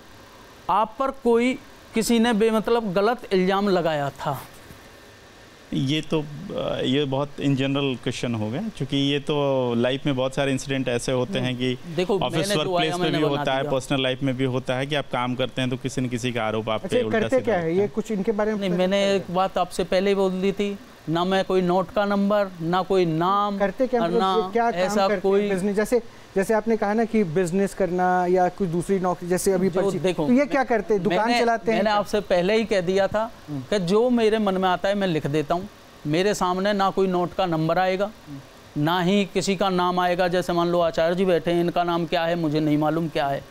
आप पर कोई किसी ने बेमतलब गलत इल्ज़ाम लगाया था? ये तो ये बहुत इन जनरल क्वेश्चन हो गए, क्योंकि ये तो लाइफ में बहुत सारे इंसिडेंट ऐसे होते हैं कि ऑफिस वर्क प्लेस में भी होता है, पर्सनल लाइफ में भी होता है कि आप काम करते हैं तो किसी न किसी का आरोप आप पे उल्टा से क्या है। ये कुछ इनके बारे में नहीं, मैंने एक बात आपसे पहले ही बोल दी थी ना, मैं कोई नोट का नंबर ना कोई नाम करते क्या, मतलब क्या ऐसा कोई बिजनेस, जैसे जैसे आपने कहा ना कि बिजनेस करना या कुछ दूसरी नौकरी, जैसे अभी पर्ची देखो तो ये क्या करते हैं? दुकान चलाते हैं। मैंने आपसे पहले ही कह दिया था कि जो मेरे मन में आता है मैं लिख देता हूँ। मेरे सामने ना कोई नोट का नंबर आएगा ना ही किसी का नाम आएगा। जैसे मान लो आचार्य जी बैठे हैं, इनका नाम क्या है मुझे नहीं मालूम क्या है,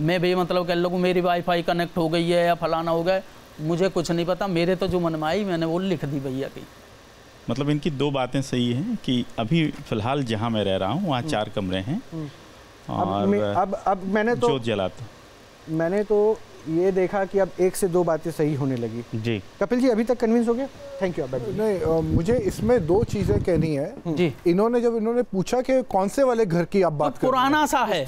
मैं भी मतलब कह लो मेरी वाईफाई कनेक्ट हो गई है या फलाना हो गया, मुझे कुछ नहीं पता। मेरे तो जो मन में आई मैंने वो लिख दी भैया की। मतलब इनकी दो बातें सही हैं कि अभी फिलहाल जहाँ मैं रह रहा हूँ वहाँ चार कमरे हैं और अब अब, अब मैंने तो जोत जलाता। मैंने तो ये देखा कि अब एक से दो बातें सही होने लगी जी। कपिल जी अभी तक कन्विंस हो गया? Thank you. नहीं आ, मुझे इसमें दो चीज़ें कहनी है जी। इन्होंने जब इन्होंने पूछा कि कौन से वाले घर की आप बात तो कर पुराना सा है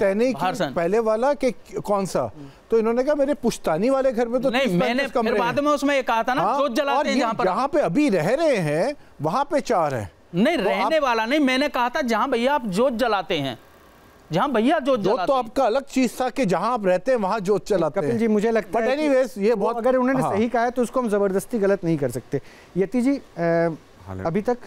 पहले वाला कि कौन सा, तो इन्होंने कहा मेरे पुश्तानी वाले घर में तो नहीं, मैंने फिर बाद में उसमें ये कहा था ना जोत जलाते हैं जहाँ पर, जहाँ पे अभी रह रहे हैं वहाँ पे चार है। नहीं रहने वाला नहीं, मैंने कहा था जहाँ भैया आप जोत जलाते हैं, जहाँ भैया जोत जलाते। तो आपका अलग चीज था कि जहाँ आप रहते हैं वहाँ जोत चलाते हैं। कपिल जी मुझे लगता है एनीवेज ये बहुत, अगर उन्होंने सही कहा है तो उसको हम जबरदस्ती गलत नहीं कर सकते। यति जी अभी तक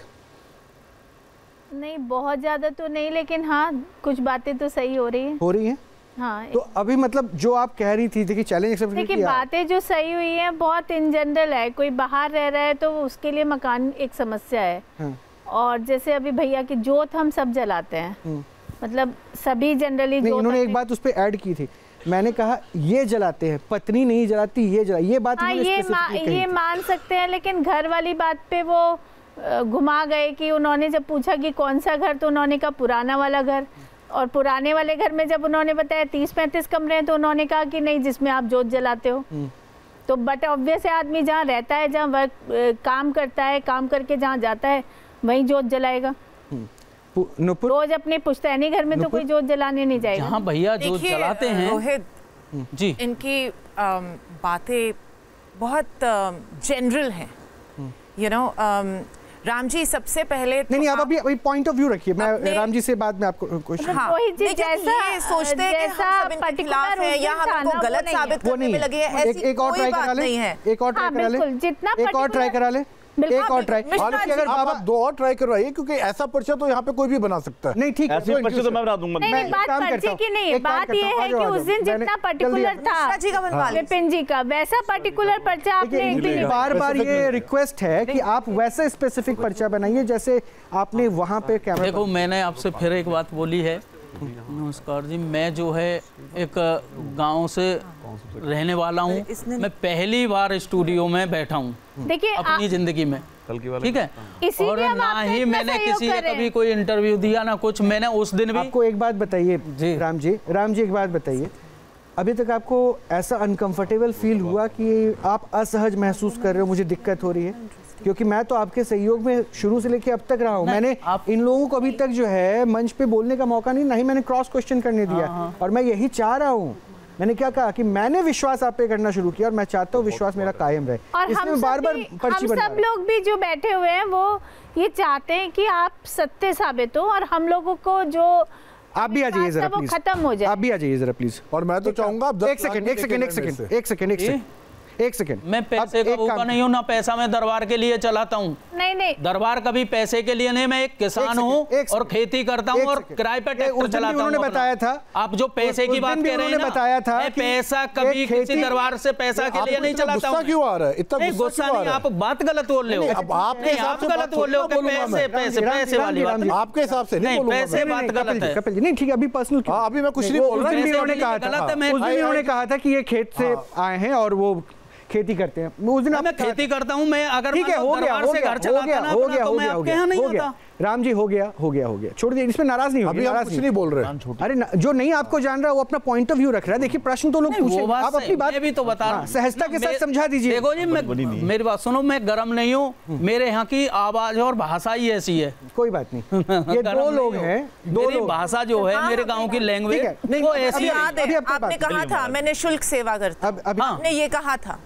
नहीं, बहुत ज्यादा तो नहीं, लेकिन हाँ कुछ बातें तो सही हो रही है हो रही है हाँ। तो अभी मतलब जो आप कह रही थी देखिए चैलेंज एक्सेप्ट देखिए बातें जो सही हुई हैं बहुत इन जनरल है। कोई बाहर रह रहा है तो उसके लिए मकान एक समस्या है, और जैसे अभी भैया की जोत हम सब जलाते हैं, मतलब सभी जनरली। इन्होंने एक बात उस पे ऐड की थी, मैंने कहा ये जलाते हैं, पत्नी नहीं जलाती ये जला, ये बात हाँ, ये मा, ये मान सकते हैं, लेकिन घर वाली बात पे वो घुमा गए कि उन्होंने जब पूछा कि कौन सा घर तो उन्होंने कहा पुराना वाला घर, और पुराने वाले घर में जब उन्होंने बताया तीस पैंतीस कमरे हैं तो उन्होंने कहा कि नहीं जिसमें आप जोत जलाते हो। तो बट ऑब्वियस आदमी जहाँ रहता है, जहाँ वर्क काम करता है, काम करके जहाँ जाता है वहीं जोत जलाएगा। रोज अपने पुश्तैनी घर में तो कोई जोत जलाने नहीं जाएगा। हाँ भैया जोत जलाते हैं रोहित जी। इनकी बातें बहुत जनरल हैं, यू नो राम जी सबसे पहले तो नहीं नहीं आप अभी अभी पॉइंट ऑफ व्यू रखिए, मैं राम जी से बाद में आपको क्वेश्चन। हाँ, ये सोचते हैं कि हम सब इनके खिलाफ हैं या हमको गलत साबित करने में लगे हैं, ऐसी कोई बात नहीं है। एक और ट्राई करा ले, एक और ट्राई करा ले, एक और ट्राई, अगर आप दो और ट्राई करवाइए क्योंकि ऐसा पर्चा तो यहाँ पे कोई भी बना सकता है। नहीं ठीक है, बात यह है कि उस दिन जितना पर्टिकुलर था विपिन जी का वैसा पर्टिकुलर पर्चा आपने, बार बार ये रिक्वेस्ट है कि आप वैसा स्पेसिफिक पर्चा बनाइए जैसे आपने वहाँ पे क्या। देखो मैंने आपसे फिर एक बात बोली है, नमस्कार जी, मैं जो है एक गांव से रहने वाला हूँ, मैं पहली बार स्टूडियो में बैठा हूँ अपनी जिंदगी में, ठीक है, और ना ही मैंने किसी कभी कोई इंटरव्यू दिया ना कुछ। मैंने उस दिन भी आपको एक बात बताइए जी, राम जी, राम जी एक बात बताइए, अभी तक आपको ऐसा अनकंफर्टेबल फील हुआ कि आप असहज महसूस कर रहे हो, मुझे दिक्कत हो रही है? क्योंकि मैं तो आपके सहयोग में शुरू से लेके अब तक रहा हूँ, मैंने आप... इन लोगों को अभी तक जो है मंच पे बोलने का मौका नहीं, नहीं मैंने क्रॉस क्वेश्चन करने दिया, और मैं यही चाह रहा हूँ। मैंने क्या कहा कि मैंने विश्वास आप पे करना शुरू किया और मैं चाहता हूँ विश्वास मेरा कायम रहे, इसलिए बार बार पर्ची बना रहा हूं। हम सब लोग भी जो बैठे हुए हैं वो ये चाहते हैं कि आप सत्य साबित हो और हम लोगों को जो आप भी आ जाइए जरा प्लीज, खत्म हो जाए, आप भी आ जाइए जरा प्लीज। और मैं तो चाहूंगा आप एक सेकंड एक सेकंड एक सेकंड एक सेकंड एक सेकंड एक सेकंड मैं पैसे का भूखा नहीं हूँ, ना पैसा मैं दरबार के लिए चलाता हूँ, नहीं नहीं दरबार कभी पैसे के लिए नहीं, मैं एक किसान हूँ और खेती करता हूँ और किराए पे ट्रैक्टर चलाता हूँ। बताया था आप जो पैसे की बात कर रहे हैं, बताया था पैसा कभी किसी दरबार से पैसा के लिए नहीं चलाता हूँ। क्यों आ रहा है इतना गुस्सा? नहीं, आप बात गलत बोल रहे हो, आप गलत बोल रहे हो, पैसे पैसे वाली बात आपके हिसाब से नहीं, पैसे बात गलत है। कपिल जी नहीं ठीक है, अभी पर्सनल अभी मैं कुछ नहीं बोल रहा हूँ। उन्होंने कहा था, उन्होंने कहा था कि ये खेत से आए हैं और वो खेती करते हैं। उस दिन मैं खेती करता हूं, मैं अगर ठीक है, हो गया हो गया हो गया हो गया हो गया हो गया राम जी, हो गया हो गया हो गया छोड़ दिया, इसमें नाराज नहीं हो, नाराज नहीं बोल रहे। अरे जो नहीं आपको जान रहा वो अपना पॉइंट ऑफ व्यू रख रहा है। देखिए प्रश्न तो लोग पूछे, आप अपनी बात भी तो बता रहा हूँ, सहजता के साथ समझा दीजिए। देखो जी मेरी बात सुनो, मैं गर्म नहीं हूँ, मेरे यहाँ की आवाज और भाषा ही ऐसी है। कोई बात नहीं, ये दो लोग हैं, दो भाषा जो है मेरे गाँव की लैंग्वेज वो ऐसी। आपने कहा था मैंने शुल्क सेवा करता, आपने ये कहा था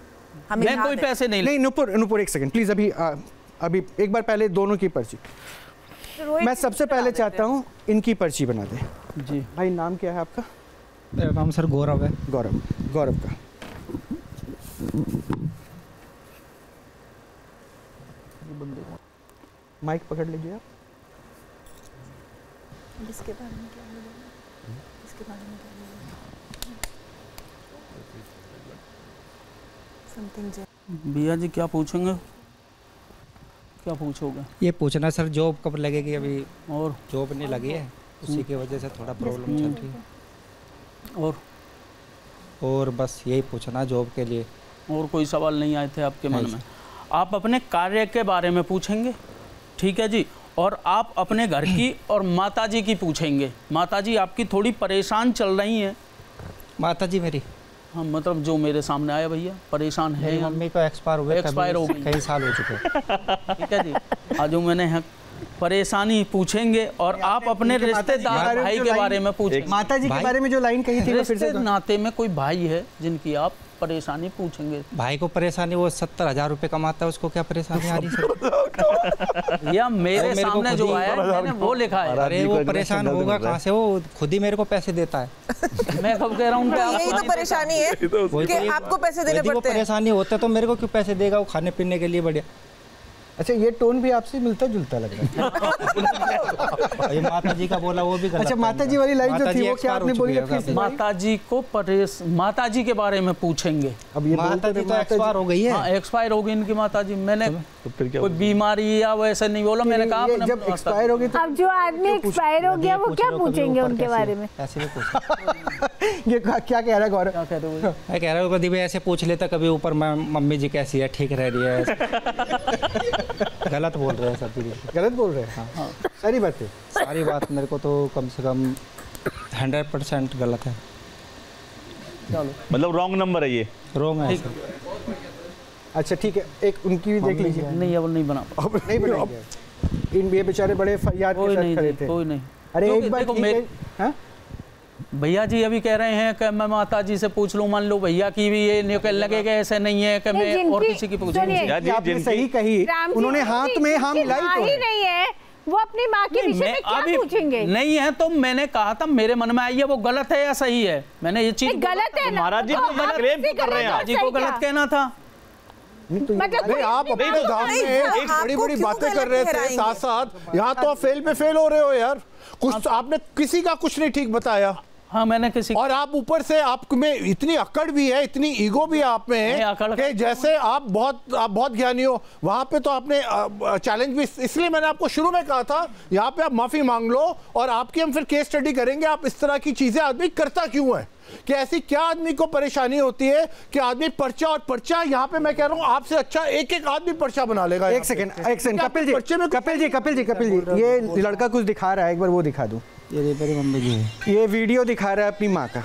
मैं कोई पैसे नहीं नहीं। नुपुर नुपुर एक सेकंड प्लीज, अभी आ, अभी एक बार पहले दोनों की पर्ची। मैं सबसे पहले चाहता हूँ इनकी पर्ची बना दें जी। भाई नाम क्या है आपका? मेरा नाम सर गौरव है। गौरव, गौरव का माइक पकड़ लीजिए आप। इसके बारे में क्या बोलेंगे? इसके बारे में क्या भैया जी क्या पूछेंगे, क्या पूछोगे? ये पूछना सर जॉब कब लगेगी? अभी और जॉब नहीं लगी है, उसी की वजह से थोड़ा प्रॉब्लम चल रही है। और और बस यही पूछना जॉब के लिए, और कोई सवाल नहीं आए थे आपके मन में? आप अपने कार्य के बारे में पूछेंगे, ठीक है जी, और आप अपने घर की और माताजी की पूछेंगे। माताजी आपकी थोड़ी परेशान चल रही हैं। माताजी मेरी हाँ, मतलब जो मेरे सामने आया भैया परेशान है। मम्मी को एक्सपायर हुए, एक्सपायर हो गई, कई साल हो चुके, ठीक है जी। आज जो मैंने हाँ, परेशानी पूछेंगे, और आप अपने रिश्तेदार भाई के बारे में पूछेंगे, माता जी के बारे में जो लाइन कही थी। रिश्ते नाते में कोई भाई है जिनकी आप परेशानी पूछेंगे? भाई को परेशानी, वो सत्तर हजार रुपए कमाता है, उसको क्या परेशानी आ रही? या मेरे सामने जो आया मैंने वो लिखा है। अरे वो परेशान होगा कहाँ से, वो खुद ही मेरे को पैसे देता है। मैं कब कह रहा हूँ यही तो परेशानी है कि आपको पैसे देने पड़ते हैं। परेशानी होता तो मेरे को क्यों पैसे देगा, वो खाने पीने के लिए बढ़िया। अच्छा ये टोन भी आपसे मिलता जुलता लग रहा है। माता जी का बोला वो भी गलत। अच्छा माता जी वाली लाइन जो थी वो क्या आपने बोली? माता जी को परेश माता जी के बारे में पूछेंगे। अब ये माता जी तो एक्सपायर हो गई है, एक्सपायर हो गई इनकी माता जी। मैंने कोई बीमारी या वैसे नहीं बोला, मैंने कहा जब एक्सपायर हो गई। अब जो आदमी एक्सपायर हो गया वो क्या पूछेंगे उनके बारे में? ऐसे ये क्या कह रहा है गौरव? मैं कह रहा हूँ कभी ऐसे पूछ लेता कभी ऊपर मम्मी जी कैसी है, ठीक रह रही है। गलत बोल रहे हैं सब, गलत बोल रहे हैं। हाँ हाँ सारी बातें, सारी बात मेरे को तो कम से कम हंड्रेड परसेंट गलत है, मतलब रॉन्ग नंबर है, ये रॉन्ग है। अच्छा ठीक है, एक उनकी भी देख लीजिए। नहीं अब नहीं बना, अब नहीं बना। इन बेचारे बड़े फरियाद के साथ खड़े थे। कोई नहीं, अरे एक बार हाँ भैया जी अभी कह रहे हैं कि मैं माता जी से पूछ लूं, मान लो भैया की भी ये निकल लगेगा, ऐसे नहीं है कि मैं और किसी की पूछूं। आपने सही कही, उन्होंने हाथ में हाथ मिलाई तो नहीं है। वो अपनी माँ के विषय में क्या पूछेंगे? नहीं है तो मैंने कहा था मेरे मन में आई है, वो गलत है या सही है? मैंने ये चीज गलत है, महाराज जी को गलत कहना था। तो मतलब नहीं, आप अपने धाम में बड़ी बड़ी बातें कर रहे थे, साथ साथ यहाँ तो आप फेल पे फेल हो रहे हो यार। कुछ आपने किसी का कुछ नहीं ठीक बताया। हाँ मैंने किसी और आप ऊपर से आप में इतनी अकड़ भी है, इतनी ईगो भी आप में है कि जैसे आप बहुत आप बहुत ज्ञानी हो। वहाँ पे तो आपने चैलेंज भी, इसलिए मैंने आपको शुरू में कहा था यहाँ पे आप माफ़ी मांग लो और आपकी हम फिर केस स्टडी करेंगे। आप इस तरह की चीज़ें आदमी करता क्यों है कि ऐसी क्या आदमी को परेशानी होती है कि आदमी पर्चा और पर्चा, यहाँ पे मैं कह रहा हूँ आपसे अच्छा एक एक आदमी पर्चा बना लेगा। एक सेकंड एक सेकंड कपिल जी, पर्चे में कपिल जी कपिल जी कपिल जी ये लड़का कुछ दिखा रहा है, एक बार वो दिखा दूँ। ये वीडियो दिखा रहा है अपनी माँ का,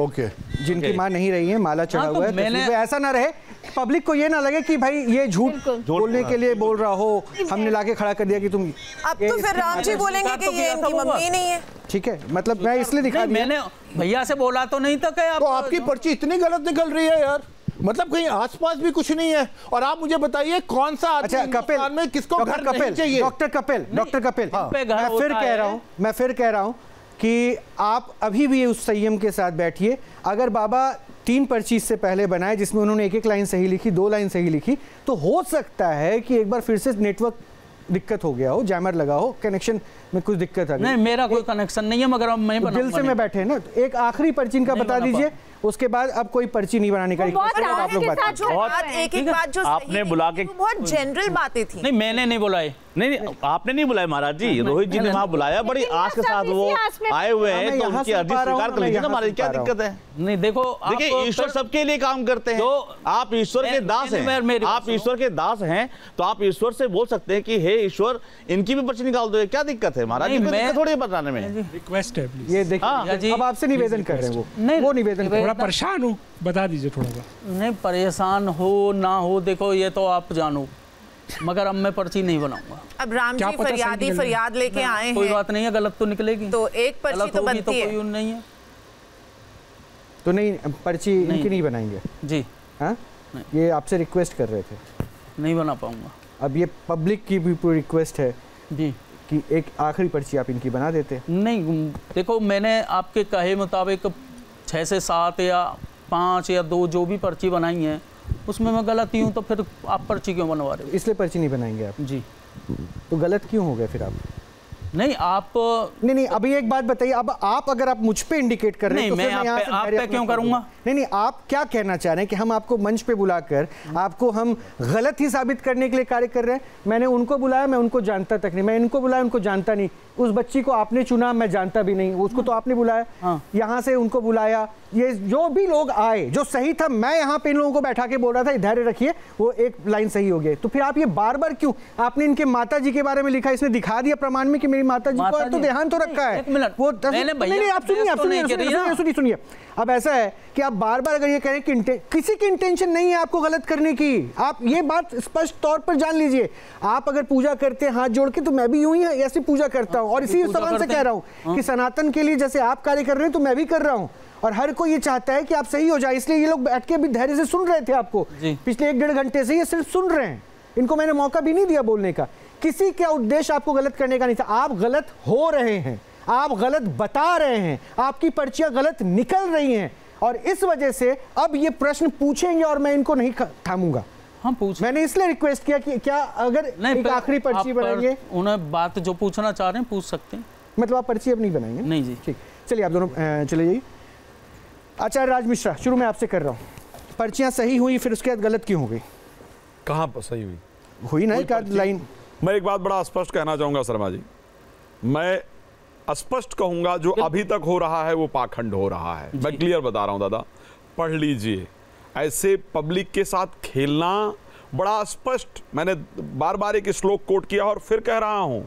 ओके okay. जिनकी okay. माँ नहीं रही है, माला चढ़ा हुआ है। ऐसा ना रहे पब्लिक को ये ना लगे कि भाई ये झूठ बोलने के लिए बोल रहा हो, हमने लाके खड़ा कर दिया कि तुम। अब तो फिर राम जी बोलेंगे कि ये इनकी मम्मी नहीं है, ठीक है। मतलब मैं इसलिए दिखा, मैंने भैया से बोला तो नहीं था। आपकी पर्ची इतनी गलत निकल रही है यार, मतलब कहीं आसपास भी कुछ नहीं है। और आप मुझे बताइए कौन सा आदमी अच्छा, कपिल में किसको घर नहीं चाहिए? डॉक्टर कपिल, डॉक्टर कपिल मैं फिर कह रहा हूँ मैं फिर कह रहा हूँ कि आप अभी भी उस संयम के साथ बैठिए। अगर बाबा तीन पर्ची से पहले बनाए जिसमें उन्होंने एक एक लाइन सही लिखी, दो लाइन सही लिखी, तो हो सकता है कि एक बार फिर से नेटवर्क दिक्कत हो गया हो, जैमर लगा हो, कनेक्शन में कुछ दिक्कत आ गई। नहीं मेरा कोई कनेक्शन नहीं है, मगर मैं दिल से मैं बैठे ना। एक आखिरी पर्ची का बता दीजिए, उसके बाद अब कोई पर्ची नहीं बनाने का। आप लोग बात बहुत एक एक बात जो आपने बुला के बहुत जनरल बातें थी। नहीं मैंने नहीं बुलाए, नहीं आपने नहीं बुलाए महाराज जी, रोहित जी ने वहाँ बुलाया, बड़ी आस के साथ वो आए हुए हैं, तो उनकी अर्जी स्वीकार कर लीजिए ना महाराज, क्या दिक्कत है? नहीं देखो देखिए ईश्वर सबके लिए काम करते हैं, आप ईश्वर के दास हैं, आप ईश्वर के दास हैं तो आप ईश्वर से बोल सकते हैं कि हे ईश्वर इनकी भी पर्ची निकाल दो, क्या दिक्कत है महाराज? मैं थोड़ी बताने में रिक्वेस्ट है, ये देखिए अब आपसे निवेदन कर रहे हैं, वो नहीं वो निवेदन परेशान हूँ, बता दीजिए थोड़ा सा। नहीं परेशान हो ना हो देखो ये तो आप जानो, मगर अब मैं पर्ची नहीं बनाऊंगा। अब राम जी फरियादी फरियाद लेके आए हैं, कोई बात नहीं है, गलत तो निकलेगी, तो एक पर्ची तो बनती है, कोई नहीं है तो नहीं पर्ची इनकी नहीं बनाएंगे जी। हाँ ये आपसे रिक्वेस्ट कर रहे थे, नहीं बना पाऊंगा। अब ये पब्लिक की भी पूरी रिक्वेस्ट है जी कि एक आखिरी पर्ची आप इनकी बना देते। नहीं देखो मैंने आपके कहे मुताबिक छः से सात या पाँच या दो जो भी पर्ची बनाई है उसमें मैं गलत ही हूँ, तो फिर आप पर्ची क्यों बनवा रहे हो? इसलिए पर्ची नहीं बनाएंगे आप जी। तो गलत क्यों हो गए फिर आप? नहीं आप नहीं नहीं अभी एक बात बताइए, अब आप अगर आप मुझ पे इंडिकेट कर रहे हैं तो मैं आप पे, आप पे क्यों करूंगा? नहीं नहीं आप क्या कहना चाह रहे हैं कि हम आपको मंच पे बुलाकर आपको हम गलत ही साबित करने के लिए कार्य कर रहे हैं? मैंने उनको बुलाया, मैं उनको जानता तक नहीं, मैं इनको बुलाया उनको जानता नहीं, उस बच्ची को आपने चुना मैं जानता भी नहीं, उसको तो आपने बुलाया, यहाँ से उनको बुलाया, ये जो भी लोग आए जो सही था मैं यहाँ पे इन लोगों को बैठा के बोल रहा था धैर्य रखिए, वो एक लाइन सही हो गई। तो फिर आप ये बार बार क्यों? आपने इनके माता जी के बारे में लिखा, इसने दिखा दिया प्रमाण में कि मेरी माता जी को तो ध्यान तो रखा है वो। नहीं आप सुनिए आप सुनिए सुनिए सुनिए अब ऐसा है कि आप बार बार अगर ये कह रहे हैं कि किसी की इंटेंशन नहीं है आपको गलत करने की, आप ये बात स्पष्ट तौर पर जान लीजिए। आप अगर पूजा करते हैं हाथ जोड़ के, तो मैं भी यूं ही ऐसी पूजा करता हूँ और इसी सवाल से कह रहा हूँ कि सनातन के लिए जैसे आप कार्य कर रहे हैं तो मैं भी कर रहा हूँ, और हर कोई ये चाहता है कि आप सही हो जाए, इसलिए ये लोग बैठ के भी धैर्य से सुन रहे थे आपको, पिछले एक डेढ़ घंटे से ये सिर्फ सुन रहे हैं, इनको मैंने मौका भी नहीं दिया बोलने का। किसी का उद्देश्य आपको गलत करने का नहीं था, आप गलत हो रहे हैं, आप गलत बता रहे हैं, आपकी पर्चियां गलत निकल रही हैं, और इस वजह से अब ये प्रश्न पूछेंगे और मैं इनको नहीं थामूंगा। हाँ पूछ, मैंने इसलिए रिक्वेस्ट किया कि क्या अगर एक आखिरी पर्ची बनाएंगे? उन्हें बात जो पूछना चाह रहे हैं पूछ सकते हैं, मतलब आप पर्ची अब नहीं बनाएंगे? नहीं जी। ठीक, चलिए आप दोनों चले जाइए। आचार्य राज मिश्रा, शुरू में आपसे कर रहा हूँ, पर्चियाँ सही हुई फिर उसके बाद गलत क्यों हो गई? कहाँ पर सही हुई? हुई ना एक लाइन। मैं एक बात बड़ा स्पष्ट कहना चाहूँगा शर्मा जी, मैं स्पष्ट कहूँगा जो अभी तक हो रहा है वो पाखंड हो रहा है, मैं क्लियर बता रहा हूँ दादा, पढ़ लीजिए। ऐसे पब्लिक के साथ खेलना बड़ा स्पष्ट, मैंने बार बार एक श्लोक कोट किया और फिर कह रहा हूँ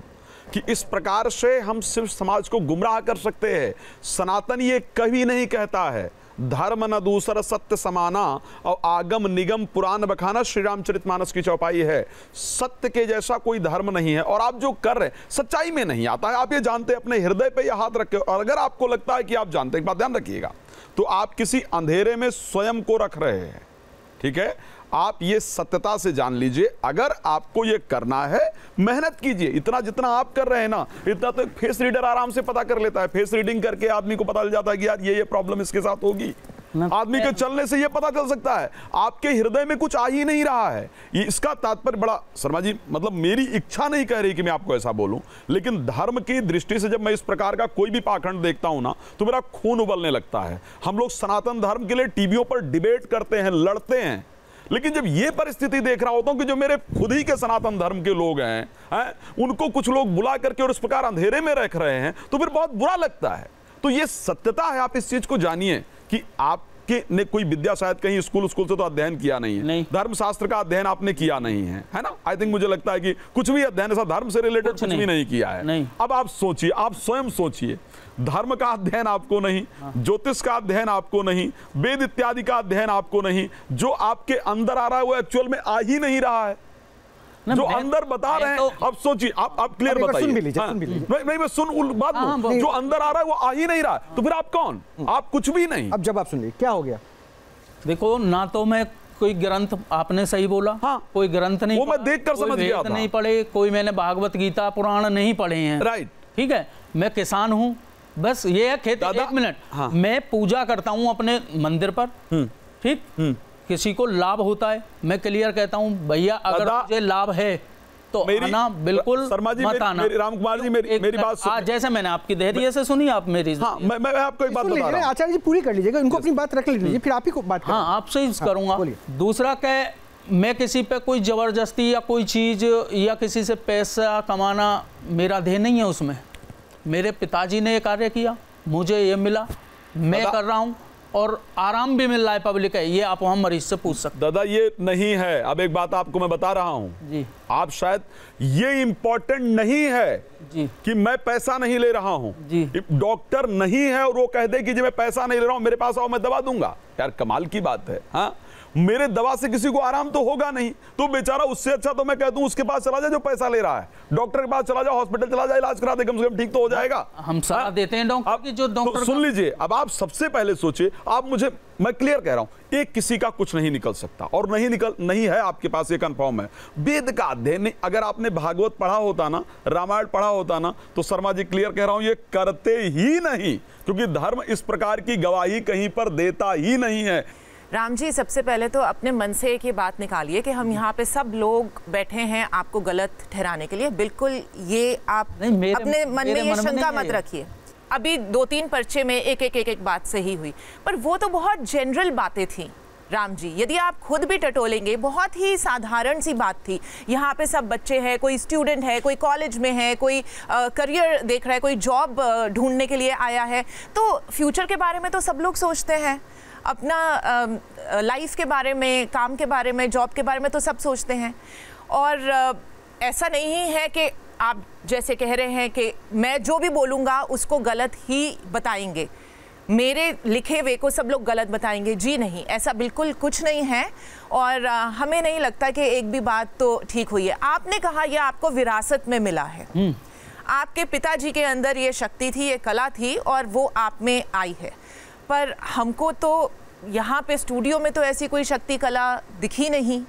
कि इस प्रकार से हम सिर्फ समाज को गुमराह कर सकते हैं। सनातन ये कभी नहीं कहता है धर्म न दूसर सत्य समाना और आगम निगम पुराण बखाना, श्री रामचरितमानस की चौपाई है। सत्य के जैसा कोई धर्म नहीं है, और आप जो कर रहे हैं सच्चाई में नहीं आता है। आप ये जानते हैं, अपने हृदय पे यह हाथ रखे, और अगर आपको लगता है कि आप जानते हैं, एक बात ध्यान रखिएगा, तो आप किसी अंधेरे में स्वयं को रख रहे हैं, ठीक है। आप ये सत्यता से जान लीजिए, अगर आपको ये करना है मेहनत कीजिए, इतना जितना आप कर रहे हैं ना इतना तो एक फेस रीडर आराम से पता कर लेता है। फेस रीडिंग करके आदमी को पता चल जाता है कि यार ये ये प्रॉब्लम इसके साथ होगी, आदमी के चलने से यह पता चल सकता है आपके हृदय में कुछ आ ही नहीं रहा है। ये इसका तात्पर्य बड़ा, शर्मा जी, मतलब मेरी इच्छा नहीं कह रही कि मैं आपको ऐसा बोलूं, लेकिन धर्म की दृष्टि से जब मैं इस प्रकार का कोई भी पाखंड देखता हूं ना तो मेरा खून उबलने लगता है। हम लोग सनातन धर्म के लिए टीवीओं पर डिबेट करते हैं, लड़ते हैं, लेकिन जब ये परिस्थिति देख रहा होता हूं कि जो मेरे खुद ही के सनातन धर्म के लोग हैं, हैं उनको कुछ लोग बुला करके और इस प्रकार अंधेरे में रख रहे हैं तो फिर बहुत बुरा लगता है। तो ये सत्यता है, आप इस चीज को जानिए कि आपके ने कोई विद्या शायद कहीं स्कूल स्कूल से तो अध्ययन किया नहीं है, धर्मशास्त्र का अध्ययन आपने किया नहीं है, है ना। आई थिंक मुझे लगता है कि कुछ भी अध्ययन ऐसा धर्म से रिलेटेड कुछ, कुछ नहीं। भी नहीं किया है नहीं। अब आप सोचिए, आप स्वयं सोचिए, धर्म का अध्ययन आपको नहीं, ज्योतिष का अध्ययन आपको नहीं, वेद इत्यादि का अध्ययन आपको नहीं, जो आपके अंदर आ रहा है वो एक्चुअल में आ ही नहीं रहा है, जो अंदर बता रहे हैं। तो अब सोचिए, आप आप क्लियर बताइए, नहीं मैं सुन बात हूं, जो अंदर आ रहा है वो आ ही नहीं रहा है, तो फिर आप कौन, आप कुछ भी नहीं। अब जब आप सुन लीजिए क्या हो गया, देखो ना तो मैं कोई ग्रंथ, आपने सही बोला, हाँ, कोई ग्रंथ नहीं, वो मैं देखकर समझ गया था, नहीं पढ़े, कोई मैंने भागवत गीता पुराण नहीं पढ़े हैं, राइट, ठीक है, मैं किसान हूँ, बस ये है खेत। एक मिनट, मैं पूजा करता हूँ अपने मंदिर पर, ठीक, किसी को लाभ होता है, मैं क्लियर कहता हूं भैया अगर मुझे लाभ है तो आना, बिल्कुल मत आना। राम कुमार जी मेरी, मेरी बात सुनिए, जैसे मैंने आपकी धैर्य से सुनी आप मेरी। हाँ, मैं, मैं आपको एक बात बता रहा हूं, आचार्य जी पूरी कर लीजिएगा, इनको अपनी बात रख लीजिए, फिर आप ही को बात करें। हाँ, आपसे करूंगा। दूसरा क्या, मैं किसी पे कोई जबरदस्ती या कोई चीज या किसी से पैसा कमाना मेरा ध्येय नहीं है उसमें। मेरे पिताजी ने ये कार्य किया, मुझे ये मिला, मैं कर रहा हूँ और आराम भी मिल रहा है पब्लिक है, ये आप वहाँ मरीज से पूछ सकते। दादा ये नहीं है, अब एक बात आपको मैं बता रहा हूँ, आप शायद ये इम्पोर्टेंट नहीं है जी। कि मैं पैसा नहीं ले रहा हूँ, डॉक्टर नहीं है और वो कह दे कि जी मैं पैसा नहीं ले रहा हूँ, मेरे पास आओ मैं दवा दूंगा, यार कमाल की बात है। हाँ, मेरे दवा से किसी को आराम तो होगा नहीं, तो बेचारा उससे अच्छा तो मैं कह दूं उसके पास चला जाए जो पैसा ले रहा है, डॉक्टर के पास चला जाओ, हॉस्पिटल चला जाए, इलाज करा दे, कम से कम ठीक तो हो जाएगा। हम साथ देते हैं डॉक्टर की जो डॉक्टर तो सुन लीजिए। अब आप सबसे पहले सोचिए, आप मुझे, मैं क्लियर कह रहा हूं, एक किसी का कुछ नहीं निकल सकता और नहीं निकल नहीं है आपके पास, ये कंफर्म है। वेद का अध्ययन, अगर आपने भागवत पढ़ा होता ना, रामायण पढ़ा होता ना, तो शर्मा जी क्लियर कह रहा हूं ये करते ही नहीं, क्योंकि धर्म इस प्रकार की गवाही कहीं पर देता ही नहीं है। राम जी सबसे पहले तो अपने मन से एक ये बात निकालिए कि हम यहाँ पे सब लोग बैठे हैं आपको गलत ठहराने के लिए, बिल्कुल ये आप मेरे, अपने मन में ये शंका मत रखिए। अभी दो तीन पर्चे में एक एक एक एक बात सही हुई, पर वो तो बहुत जनरल बातें थी राम जी। यदि आप खुद भी टटोलेंगे, बहुत ही साधारण सी बात थी। यहाँ पे सब बच्चे हैं, कोई स्टूडेंट है, कोई कॉलेज में है, कोई आ, करियर देख रहा है, कोई जॉब ढूंढने के लिए आया है, तो फ्यूचर के बारे में तो सब लोग सोचते हैं, अपना लाइफ के बारे में, काम के बारे में, जॉब के बारे में तो सब सोचते हैं। और आ, ऐसा नहीं है कि आप जैसे कह रहे हैं कि मैं जो भी बोलूँगा उसको गलत ही बताएंगे, मेरे लिखे हुए को सब लोग गलत बताएंगे, जी नहीं, ऐसा बिल्कुल कुछ नहीं है। और आ, हमें नहीं लगता कि एक भी बात तो ठीक हुई है। आपने कहा यह आपको विरासत में मिला है, आपके पिताजी के अंदर ये शक्ति थी, ये कला थी और वो आप में आई है, पर हमको तो यहाँ पे स्टूडियो में तो ऐसी कोई शक्ति कला दिखी नहीं।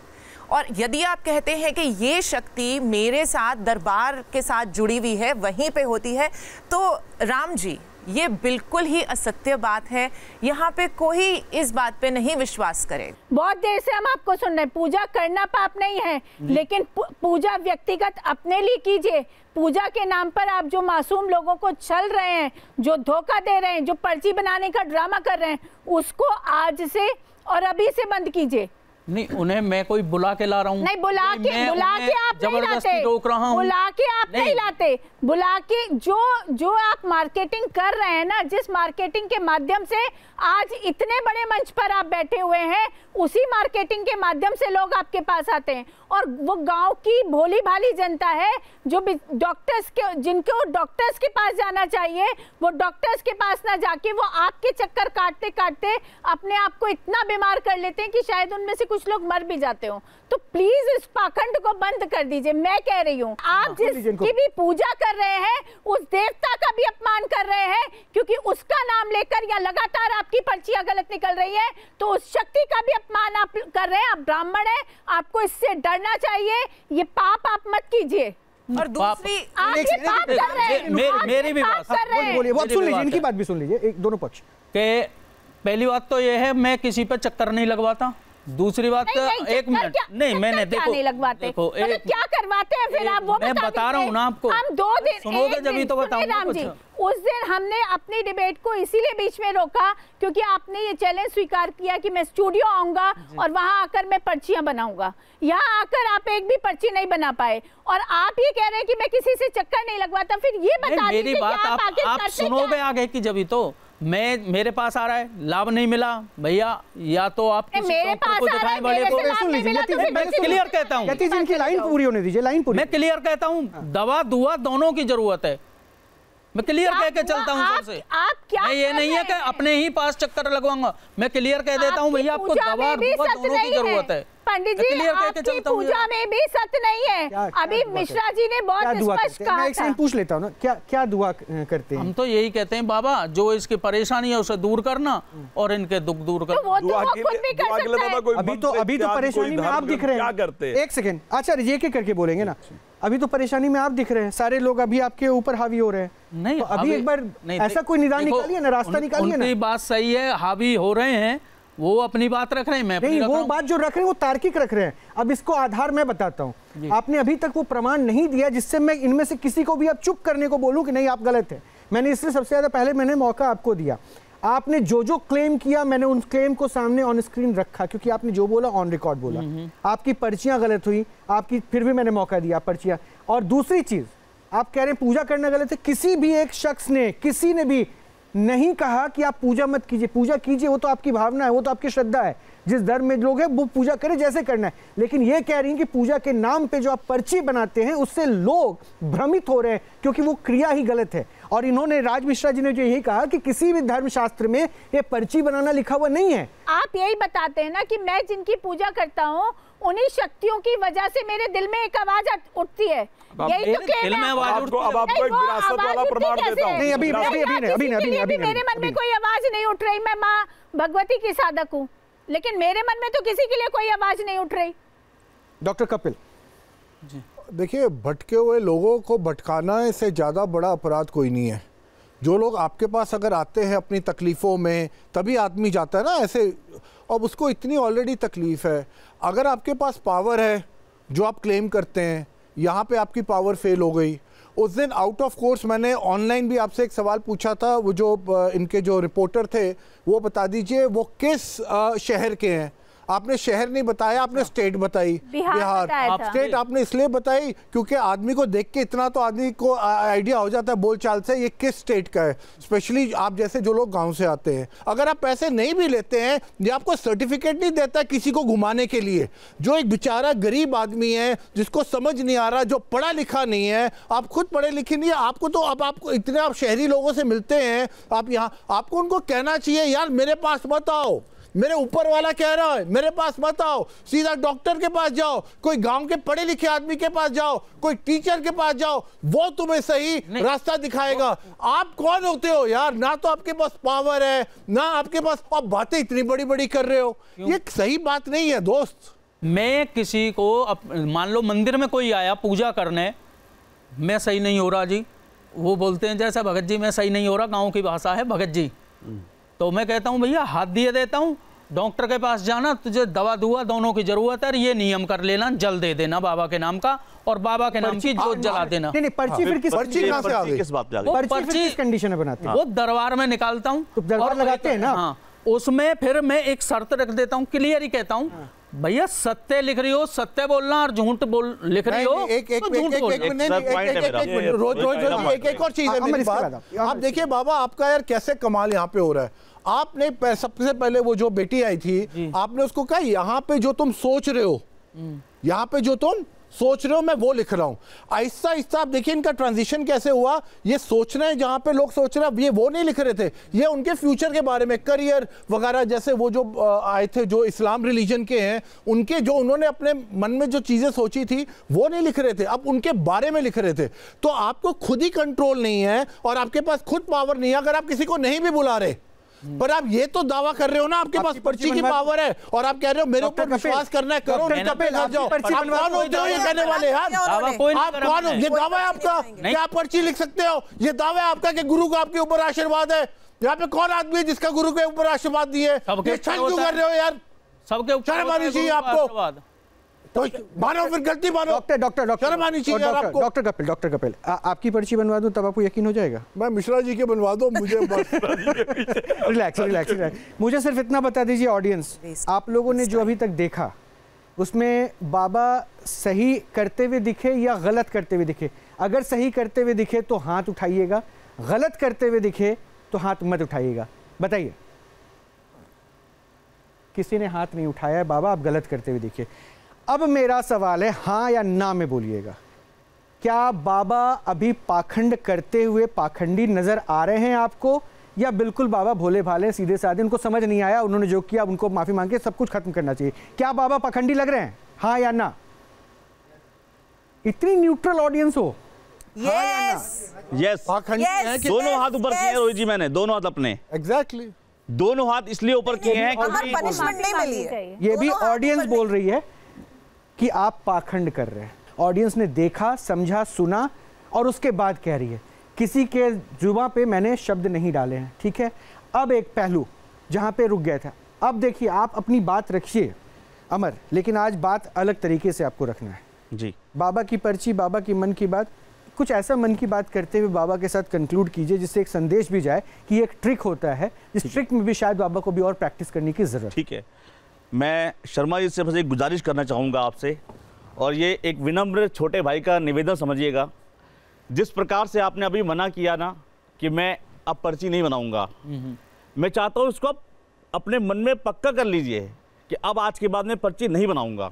और यदि आप कहते हैं कि ये शक्ति मेरे साथ दरबार के साथ जुड़ी हुई है, वहीं पे होती है, तो राम जी ये बिल्कुल ही असत्य बात है। यहाँ पे कोई इस बात पे नहीं विश्वास करे। बहुत देर से हम आपको सुन रहे हैं, पूजा करना पाप नहीं है, लेकिन पूजा व्यक्तिगत अपने लिए कीजिए। पूजा के नाम पर आप जो मासूम लोगों को छल रहे हैं, जो धोखा दे रहे हैं, जो पर्ची बनाने का ड्रामा कर रहे हैं, उसको आज से और अभी से बंद कीजिए। नहीं, उन्हें मैं कोई बुला के ला रहा हूँ, नहीं बुला के बुला के आप नहीं लाते, रोक रहा हूँ, बुला के आप नहीं लाते, बुला के जो जो आप मार्केटिंग कर रहे हैं ना, जिस मार्केटिंग के माध्यम से आज इतने बड़े मंच पर आप बैठे हुए हैं, उसी मार्केटिंग के माध्यम से लोग आपके पास आते हैं। और वो गांव की भोली भाली जनता है जो डॉक्टर्स के, जिनको डॉक्टर्स के पास जाना चाहिए, वो डॉक्टर्स के पास ना जाके वो आपके चक्कर काटते काटते अपने आप को इतना बीमार कर लेते हैं कि शायद उनमें से कुछ लोग मर भी जाते हो। तो प्लीज इस पाखंड को बंद कर दीजिए, मैं कह रही हूँ। आप जिसकी भी पूजा कर रहे हैं उस देवता का भी अपमान कर रहे हैं, क्योंकि उसका नाम लेकर या लगातार आपकी पर्चियां गलत निकल रही है, तो उस शक्ति का भी अपमान आप कर रहे हैं। आप ब्राह्मण हैं, आपको इससे डरना चाहिए, ये पाप आप मत कीजिए। और दूसरी आप ये पाप कर रहे हैं, मेरी भी बात सुन लीजिए, इनकी बात भी सुन लीजिए, दोनों पक्ष के पहली बात तो यह है मैं किसी पे चक्कर नहीं लगवाता। दूसरी बात नहीं, नहीं, एक मिनट नहीं मैंने देखो नहीं लगवाते देखो, तो तो क्या करवाते हैं फिर आप वो मैं बता, बता रहा हूँ ना आपको। हम दो दिन सुनोगे जब ही तो बताऊंगा। उस दिन हमने अपनी डिबेट को इसीलिए बीच में रोका क्योंकि आपने ये चैलेंज स्वीकार किया कि मैं स्टूडियो आऊंगा और वहाँ आकर मैं पर्चियाँ बनाऊंगा। यहाँ आकर आप एक भी पर्ची नहीं बना पाए और आप ये कह रहे हैं कि मैं किसी से चक्कर नहीं लगवाता। फिर ये बता मेरी बात आप सुनोगे आगे की जब ही तो मैं मेरे पास आ रहा है लाभ नहीं मिला भैया या तो आप मेरे पास आ रहा है मेरे से लाभ नहीं मिला तो मैं क्लियर कहता हूँ इनकी लाइन पूरी होने दीजिए लाइन पूरी मैं क्लियर कहता हूँ दवा दुआ दोनों की जरूरत है। मैं क्लियर कह के चलता हूँ सबसे आप क्या मैं ये नहीं है कि अपने ही पास चक्कर लगवाऊंगा। मैं क्लियर कह देता हूँ भैया आपको दवा दुआ दोनों की जरूरत है। पंडित जी आपकी पूजा में भी सत्य नहीं है। क्या, अभी मिश्रा जी ने बहुत स्पष्ट कहा। मैं एक सवाल पूछ लेता हूं ना क्या क्या दुआ करते हैं? हम तो यही कहते हैं बाबा जो इसकी परेशानी है उसे दूर करना और इनके दुख दूर करना। तो वो तो खुद भी कर सकता है। अभी तो अभी तो परेशानी में आप दिख रहे हैं। एक सेकेंड आचार्य ये क्या करके बोलेंगे ना अभी तो परेशानी में आप दिख रहे हैं सारे लोग अभी आपके ऊपर हावी हो रहे हैं। नहीं अभी एक बार ऐसा कोई निदान निकालिए ना रास्ता निकालिए ना। बात सही है हावी हो रहे हैं वो अपनी बात रख रहे हैं मैं नहीं, वो बात जो रख रहे हैं वो तार्किक रख रहे हैं। अब इसको आधार मैं बताता हूँ। आपने अभी तक वो प्रमाण नहीं दिया जिससे मैं इनमें से किसी को भी आप चुप करने को बोलूँ कि नहीं आप गलत हैं। मैंने इसलिए सबसे ज़्यादा पहले मैंने मौका आपको दिया। आपने जो जो क्लेम किया मैंने उन क्लेम को सामने ऑन स्क्रीन रखा क्योंकि आपने जो बोला ऑन रिकॉर्ड बोला। आपकी पर्चियाँ गलत हुई आपकी फिर भी मैंने मौका दिया पर्चियाँ। और दूसरी चीज़ आप कह रहे हैं पूजा करना गलत है। किसी भी एक शख्स ने किसी ने भी नहीं कहा कि आप पूजा मत कीजिए। पूजा कीजिए वो तो आपकी भावना है वो तो आपकी श्रद्धा है जिस धर्म में लोग हैं वो पूजा करें जैसे करना है। लेकिन ये कह रही हैं कि पूजा के नाम पे जो आप पर्ची बनाते हैं उससे लोग भ्रमित हो रहे हैं क्योंकि वो क्रिया ही गलत है। और इन्होंने राज मिश्रा जी ने जो यही कहा कि किसी भी धर्मशास्त्र में ये पर्ची बनाना लिखा हुआ नहीं है। आप यही बताते हैं ना कि मैं जिनकी पूजा करता हूँ उन्हीं शक्तियों की वजह से मेरे दिल में एक आवाज उठती है। यही तो दिल में आवाज उठती है। अब आपको एक विरासत वाला प्रमाण देता हूं। नहीं अभी अभी अभी अभी अभी मेरे मन में कोई आवाज नहीं उठ रही। मैं मां भगवती की साधक हूं लेकिन मेरे मन में तो किसी के लिए कोई आवाज नहीं उठ रही। डॉक्टर कपिल जी देखिए भटके हुए लोगों को भटकाना से ज्यादा बड़ा अपराध कोई नहीं है। जो लोग आपके पास अगर आते हैं अपनी तकलीफ़ों में तभी आदमी जाता है ना ऐसे। अब उसको इतनी ऑलरेडी तकलीफ़ है। अगर आपके पास पावर है जो आप क्लेम करते हैं यहाँ पे आपकी पावर फेल हो गई। उस दिन आउट ऑफ कोर्स मैंने ऑनलाइन भी आपसे एक सवाल पूछा था। वो जो इनके जो रिपोर्टर थे वो बता दीजिए वो किस शहर के हैं। आपने शहर नहीं बताया आपने स्टेट बताई बिहार। आप स्टेट आपने इसलिए बताई क्योंकि आदमी को देख के इतना तो आदमी को आइडिया हो जाता है बोलचाल से ये किस स्टेट का है। स्पेशली आप जैसे जो लोग गांव से आते हैं अगर आप पैसे नहीं भी लेते हैं ये आपको सर्टिफिकेट नहीं देता किसी को घुमाने के लिए। जो एक बेचारा गरीब आदमी है जिसको समझ नहीं आ रहा जो पढ़ा लिखा नहीं है। आप खुद पढ़े लिखे नहीं है आपको तो अब आपको इतने आप शहरी लोगों से मिलते हैं आप यहाँ आपको उनको कहना चाहिए यार मेरे पास मत आओ मेरे ऊपर वाला कह रहा है मेरे पास मत आओ सीधा डॉक्टर के पास जाओ कोई गांव के पढ़े लिखे आदमी के पास जाओ कोई टीचर के पास जाओ वो तुम्हें सही रास्ता दिखाएगा। आप कौन होते हो यार ना तो आपके पास पावर है ना आपके पास आप बातें इतनी बड़ी बड़ी कर रहे हो ये सही बात नहीं है दोस्त। मैं किसी को मान लो मंदिर में कोई आया पूजा करने मैं सही नहीं हो रहा जी वो बोलते हैं जैसा भगत जी मैं सही नहीं हो रहा गाँव की भाषा है भगत जी तो मैं कहता हूँ भैया हाथ दिए देता हूँ डॉक्टर के पास जाना तुझे दवा दुआ दोनों की जरूरत है ये नियम कर लेना जल दे देना बाबा के नाम का और बाबा के नाम की जोत जला देना। नहीं, नहीं, पर्ची फिर किस पर्ची कहां से आ गई किस बात पे आ गई पर्ची फिर किस कंडीशन में बनाते हैं? वो दरबार में निकालता हूँ दरबार लगाते हैं ना उसमें फिर मैं एक शर्त रख देता हूँ क्लियर ही कहता हूँ भैया सत्य लिख रही हो सत्य बोलना और झूठ बोल लिख रही हो एक एक एक एक और चीज है। आप देखिए बाबा आपका यार कैसे कमाल यहाँ पे हो रहा है। आपने सबसे पहले वो जो बेटी आई थी आपने उसको कहा यहाँ पे जो तुम सोच रहे हो यहाँ पे जो तुम सोच रहे हो मैं वो लिख रहा हूँ। आहिस्ता आहिस्ता आप देखिए इनका ट्रांजिशन कैसे हुआ। ये सोचना है जहाँ पे लोग सोच रहे हैं ये वो नहीं लिख रहे थे ये उनके फ्यूचर के बारे में करियर वगैरह जैसे वो जो आए थे जो इस्लाम रिलीजन के हैं उनके जो उन्होंने अपने मन में जो चीज़ें सोची थी वो नहीं लिख रहे थे अब उनके बारे में लिख रहे थे। तो आपको खुद ही कंट्रोल नहीं है और आपके पास खुद पावर नहीं है। अगर आप किसी को नहीं भी बुला रहे पर आप ये तो दावा कर रहे हो ना आपके पास पर्ची की पावर है और आप कह रहे हो मेरे ऊपर विश्वास करना है करो जाओ। आप होते हो ये कहने वाले ये दावा है आपका क्या पर्ची लिख सकते हो। ये दावा है आपका कि गुरु का आपके ऊपर आशीर्वाद है यहाँ पे कौन आदमी जिसका गुरु के ऊपर आशीर्वाद दिए, क्यों कर रहे हो यार? सबके शर्म आनी चाहिए आपको, तो मानो फिर गलती मानो। डॉक्टर डॉक्टर डॉक्टर शर्म आनी चाहिए आपको। डॉक्टर कपिल डॉक्टर कपिल आपकी पर्ची बनवा दूं तब आपको यकीन हो जाएगा? मैं मिश्रा जी के बनवा दो मुझे। रिलैक्स रिलैक्स मुझे सिर्फ इतना बता दीजिए ऑडियंस, आप लोगों ने जो अभी तक देखा उसमें बाबा सही करते हुए दिखे या गलत करते हुए दिखे? अगर सही करते हुए दिखे तो हाथ उठाइएगा, गलत करते हुए दिखे तो हाथ मत उठाइएगा। बताइए। किसी ने हाथ नहीं उठाया है, बाबा आप गलत करते हुए दिखे। अब मेरा सवाल है, हाँ या ना में बोलिएगा, क्या बाबा अभी पाखंड करते हुए पाखंडी नजर आ रहे हैं आपको, या बिल्कुल बाबा भोले भाले सीधे साधे, उनको समझ नहीं आया, उन्होंने जो किया उनको माफी मांग के सब कुछ खत्म करना चाहिए? क्या बाबा पाखंडी लग रहे हैं, हाँ या ना? इतनी न्यूट्रल ऑडियंस हो। यस यस पाखंडी है कि दोनों हाथ ऊपर किए रोहित जी, मैंने दोनों हाथ अपने एग्जैक्टली दोनों हाथ इसलिए ऊपर किए हैं क्योंकि पनिशमेंट नहीं मिली है। ये भी ऑडियंस बोल रही है कि आप पाखंड कर रहे हैं। ऑडियंस ने देखा, समझा, सुना और उसके बाद कह रही है। किसी के जुबा पे मैंने शब्द नहीं डाले हैं, ठीक है? अब एक पहलू जहाँ पे रुक गया था, अब देखिए आप अपनी बात रखिए अमर, लेकिन आज बात अलग तरीके से आपको रखना है जी। बाबा की पर्ची, बाबा की मन की बात, कुछ ऐसा मन की बात करते हुए बाबा के साथ कंक्लूड कीजिए जिससे एक संदेश भी जाए कि एक ट्रिक होता है, इस ट्रिक में भी शायद बाबा को भी और प्रैक्टिस करने की ज़रूरत। ठीक है, मैं शर्मा जी से बस एक गुजारिश करना चाहूँगा आपसे, और ये एक विनम्र छोटे भाई का निवेदन समझिएगा। जिस प्रकार से आपने अभी मना किया ना कि मैं अब पर्ची नहीं बनाऊँगा, मैं चाहता हूँ इसको अपने मन में पक्का कर लीजिए कि अब आज के बाद मैं पर्ची नहीं बनाऊँगा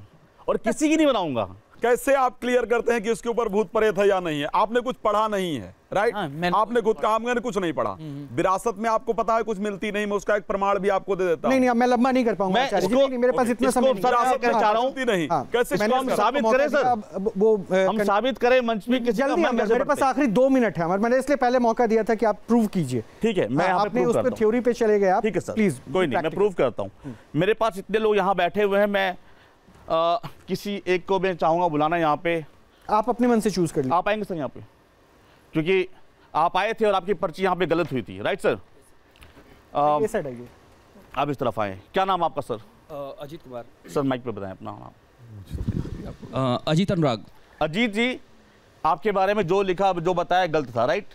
और किसी की नहीं बनाऊँगा। कैसे आप क्लियर करते हैं कि उसके ऊपर भूत प्रेत है या नहीं है? आपने कुछ पढ़ा नहीं है, राइट? हाँ, आपने खुद काम करने कुछ नहीं पढ़ा, विरासत में आपको पता है कुछ मिलती नहीं, मैं उसका एक प्रमाण भी आपको दे देता हूं। नहीं नहीं मैं लंबा नहीं कर पाऊंगा, मेरे पास इतना समय नहीं। कैसे साबित करें सर, वो हम साबित करें मंच में? मेरे पास आखिरी दो मिनट है, मैंने इसलिए पहले मौका दिया था कि आप प्रूव कीजिए। ठीक है, मैं आपने उस पर थ्योरी पे चले गए आप, ठीक है सर, प्लीज कोई नहीं, मैं प्रूव करता हूँ। मेरे पास इतने लोग यहाँ बैठे हुए हैं, मैं आ, किसी एक को मैं चाहूँगा बुलाना यहाँ पे। आप अपने मन से चूज कर लीजिए। आप आएंगे सर यहाँ पे, क्योंकि आप आए थे और आपकी पर्ची यहाँ पे गलत हुई थी, राइट सर? आ, ये साइड आइए आप, इस तरफ आए। क्या नाम आपका sir? अजीत कुमार। Sir mic पे बताएं अपना नाम। अजीत अनुराग। अजीत जी, आपके बारे में जो लिखा जो बताया गलत था, राइट?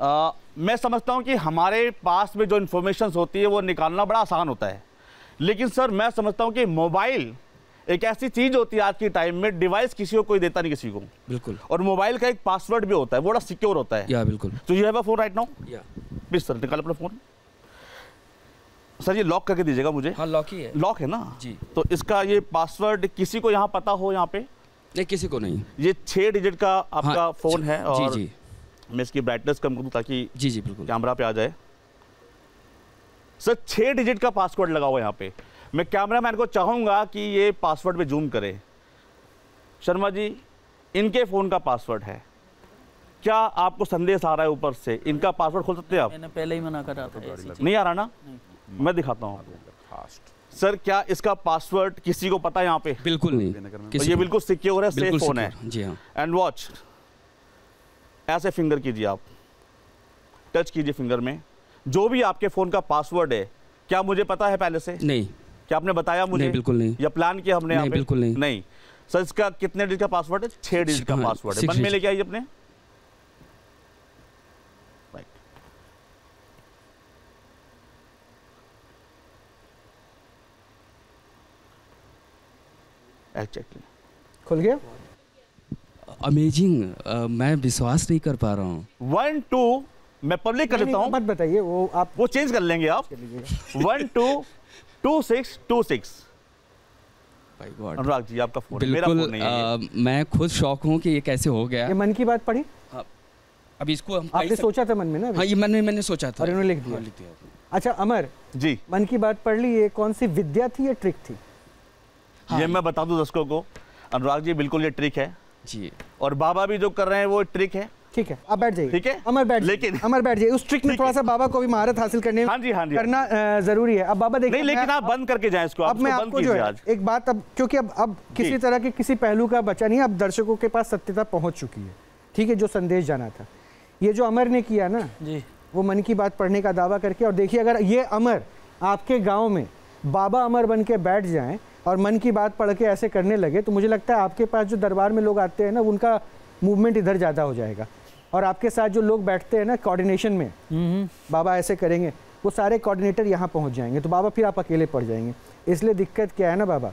आ, मैं समझता हूँ कि हमारे पास में जो इन्फॉर्मेशन होती है वो निकालना बड़ा आसान होता है, लेकिन सर मैं समझता हूँ कि मोबाइल एक ऐसी चीज होती है आज के टाइम में, डिवाइस किसी को कोई देता नहीं किसी को, बिल्कुल। और मोबाइल का एक पासवर्ड भी होता है, वो बड़ा सिक्योर होता है। या बिल्कुल। तो you have a phone right now? Yeah. Please sir निकाल अपना फोन। सर ये लॉक करके दीजिएगा मुझे। हाँ लॉक ही है। लॉक है ना जी। तो इसका ये पासवर्ड किसी को यहाँ पता हो यहाँ पे? नहीं, किसी को नहीं। ये छह डिजिट का आपका फोन है, और मैं इसकी ब्राइटनेस कम करूँ ताकि जी जी बिल्कुल कैमरा पे आ जाए। सर छह डिजिट का पासवर्ड लगा हुआ यहाँ पे। मैं कैमरामैन को चाहूँगा कि ये पासवर्ड पे जूम करे। शर्मा जी, इनके फ़ोन का पासवर्ड है, क्या आपको संदेश आ रहा है ऊपर से? इनका पासवर्ड खोल सकते हैं आप? मैंने पहले ही मना करा था। नहीं आ रहा ना, मैं दिखाता हूँ आपको। सर क्या इसका पासवर्ड किसी को पता है यहाँ पे? बिल्कुल नहीं। ये बिल्कुल सिक्योर है, सेफ फ़ोन है जी। हाँ, एंड वॉच, ऐसे फिंगर कीजिए आप, टच कीजिए फिंगर में। जो भी आपके फ़ोन का पासवर्ड है, क्या मुझे पता है पहले से? नहीं। क्या आपने बताया मुझे? नहीं, बिल्कुल नहीं। या प्लान किया हमने? नहीं, बिल्कुल नहीं। नहीं सर, इसका कितने डिजिट का पासवर्ड है? छह डिजिट का पासवर्ड है। मन में लेके आइए अपने। राइट, एक्जेक्टली खुल गया। अमेजिंग, uh, मैं विश्वास नहीं कर पा रहा हूँ। वन टू मैं पब्लिक कर देता हूँ। मत बताइए, वो आप वो चेंज कर लेंगे आप। One two two six two six Anurag ji आपका फोन। बिल्कुल मेरा फोन नहीं है। आ, मैं खुद शौक हूँ कि ये कैसे हो गया। ये मन की बात पढ़ी? हाँ, अभी इसको हम आपने सोचा था मन में ना? हाँ, ये मन में मैंने सोचा था और इन्होंने लिख दिया। लिख दिया। अच्छा अमर जी, मन की बात पढ़ ली, ये कौन सी विद्या थी या ट्रिक थी? ये मैं बता दूँ दर्शकों को, अनुराग जी बिल्कुल ये ट्रिक है जी, और बाबा भी जो कर रहे हैं वो ट्रिक है। ठीक है, आप बैठ जाइए। ठीक है अमर, बैठ। लेकिन अमर बैठ जाइए, उस ट्रिक में थोड़ा सा बाबा को भी महारत हासिल करने में। हाँ जी, हाँ जी, करना जरूरी है। अब बाबा देखिए, लेकिन आप बंद करके जाएं इसको। अब मैं आपको जो है एक बात, अब क्योंकि अब अब किसी तरह के किसी पहलू का बचा नहीं है, अब दर्शकों के पास सत्यता पहुंच चुकी है, ठीक है, जो संदेश जाना था। ये जो अमर ने किया ना जी, वो मन की बात पढ़ने का दावा करके। और देखिए, अगर ये अमर आपके गांव में बाबा अमर बन के बैठ जाएं और मन की बात पढ़ के ऐसे करने लगे, तो मुझे लगता है आपके पास जो दरबार में लोग आते हैं ना, उनका मूवमेंट इधर ज़्यादा हो जाएगा। और आपके साथ जो लोग बैठते हैं ना कोऑर्डिनेशन में, बाबा ऐसे करेंगे, वो सारे कोऑर्डिनेटर यहाँ पहुँच जाएंगे, तो बाबा फिर आप अकेले पड़ जाएंगे। इसलिए दिक्कत क्या है ना बाबा,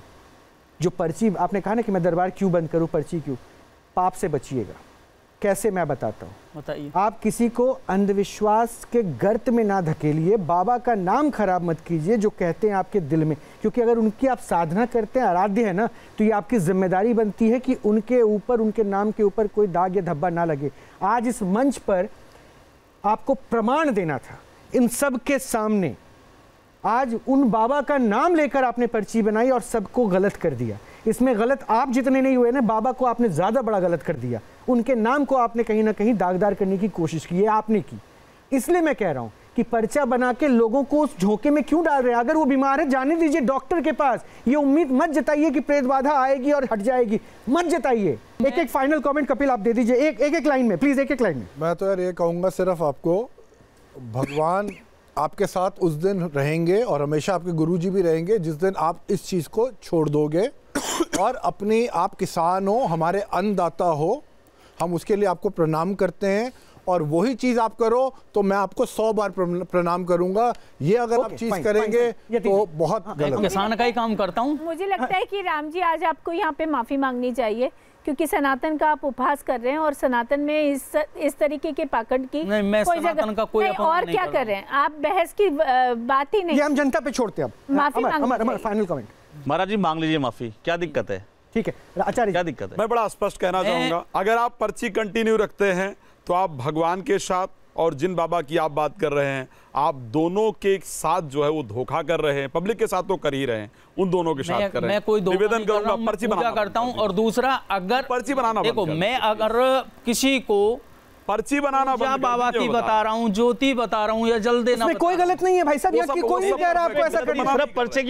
जो पर्ची आपने कहा ना कि मैं दरबार क्यों बंद करूँ, पर्ची क्यों, पाप से बचिएगा। कैसे, मैं बताता हूँ, बताइए। आप किसी को अंधविश्वास के गर्त में ना धकेलिए, बाबा का नाम खराब मत कीजिए जो कहते हैं आपके दिल में, क्योंकि अगर उनकी आप साधना करते हैं, आराध्य है ना, तो ये आपकी जिम्मेदारी बनती है कि उनके ऊपर, उनके नाम के ऊपर कोई दाग या धब्बा ना लगे। आज इस मंच पर आपको प्रमाण देना था इन सब के सामने, आज उन बाबा का नाम लेकर आपने पर्ची बनाई और सबको गलत कर दिया। इसमें गलत आप जितने नहीं हुए ना, बाबा को आपने ज़्यादा बड़ा गलत कर दिया। उनके नाम को आपने कहीं ना कहीं दागदार करने की कोशिश की है, आपने की। इसलिए मैं कह रहा हूँ कि पर्चा बना के लोगों को उस झोंके में क्यों डाल रहे हैं। अगर वो बीमार है, जाने दीजिए डॉक्टर के पास। ये उम्मीद मत जताइए कि प्रेत बाधा आएगी और हट जाएगी, मत जताइए। एक एक फाइनल कॉमेंट कपिल आप दे दीजिए, एक एक लाइन में प्लीज़, एक एक लाइन में। मैं तो यार ये कहूँगा सिर्फ आपको, भगवान आपके साथ उस दिन रहेंगे और हमेशा आपके गुरुजी भी रहेंगे जिस दिन आप इस चीज़ को छोड़ दोगे। और अपनी, आप किसान हो, हमारे अन्नदाता हो, हम उसके लिए आपको प्रणाम करते हैं। और वही चीज़ आप करो तो मैं आपको सौ बार प्रणाम करूंगा। ये अगर आप चीज़ करेंगे तो बहुत गलत, किसान का ही काम करता हूँ। मुझे लगता है कि राम जी आज आपको यहाँ पे माफ़ी मांगनी चाहिए, क्योंकि सनातन का आप उपहास कर रहे हैं और सनातन में इस इस तरीके के पाखंड की नहीं, मैं कोई सनातन का कोई नहीं, और नहीं क्या कर रहे हैं आप, बहस की बात ही नहीं। ये हम जनता पे छोड़ते हैं। माफी मांगो, फाइनल कमेंट महाराज जी, मांग लीजिए माफी, क्या दिक्कत है? ठीक है आचार्य, क्या दिक्कत है? मैं बड़ा स्पष्ट कहना चाहूँगा, अगर आप पर्ची कंटिन्यू रखते हैं तो आप भगवान के साथ और जिन बाबा की आप बात कर रहे हैं, आप दोनों के साथ जो है वो धोखा कर रहे हैं। पब्लिक के साथ तो कर ही रहे हैं, उन दोनों के साथ कर रहे हैं। कोई निवेदन करूंगा, पर्ची बनाना करता हूं। और दूसरा, अगर पर्ची बनाना, देखो मैं अगर किसी को पर्ची बनाना बाबा की बता रहा हूँ, ज्योति बता रहा हूँ, या जल देना, कोई गलत नहीं है भाई साहब, सिर्फ पर्चे की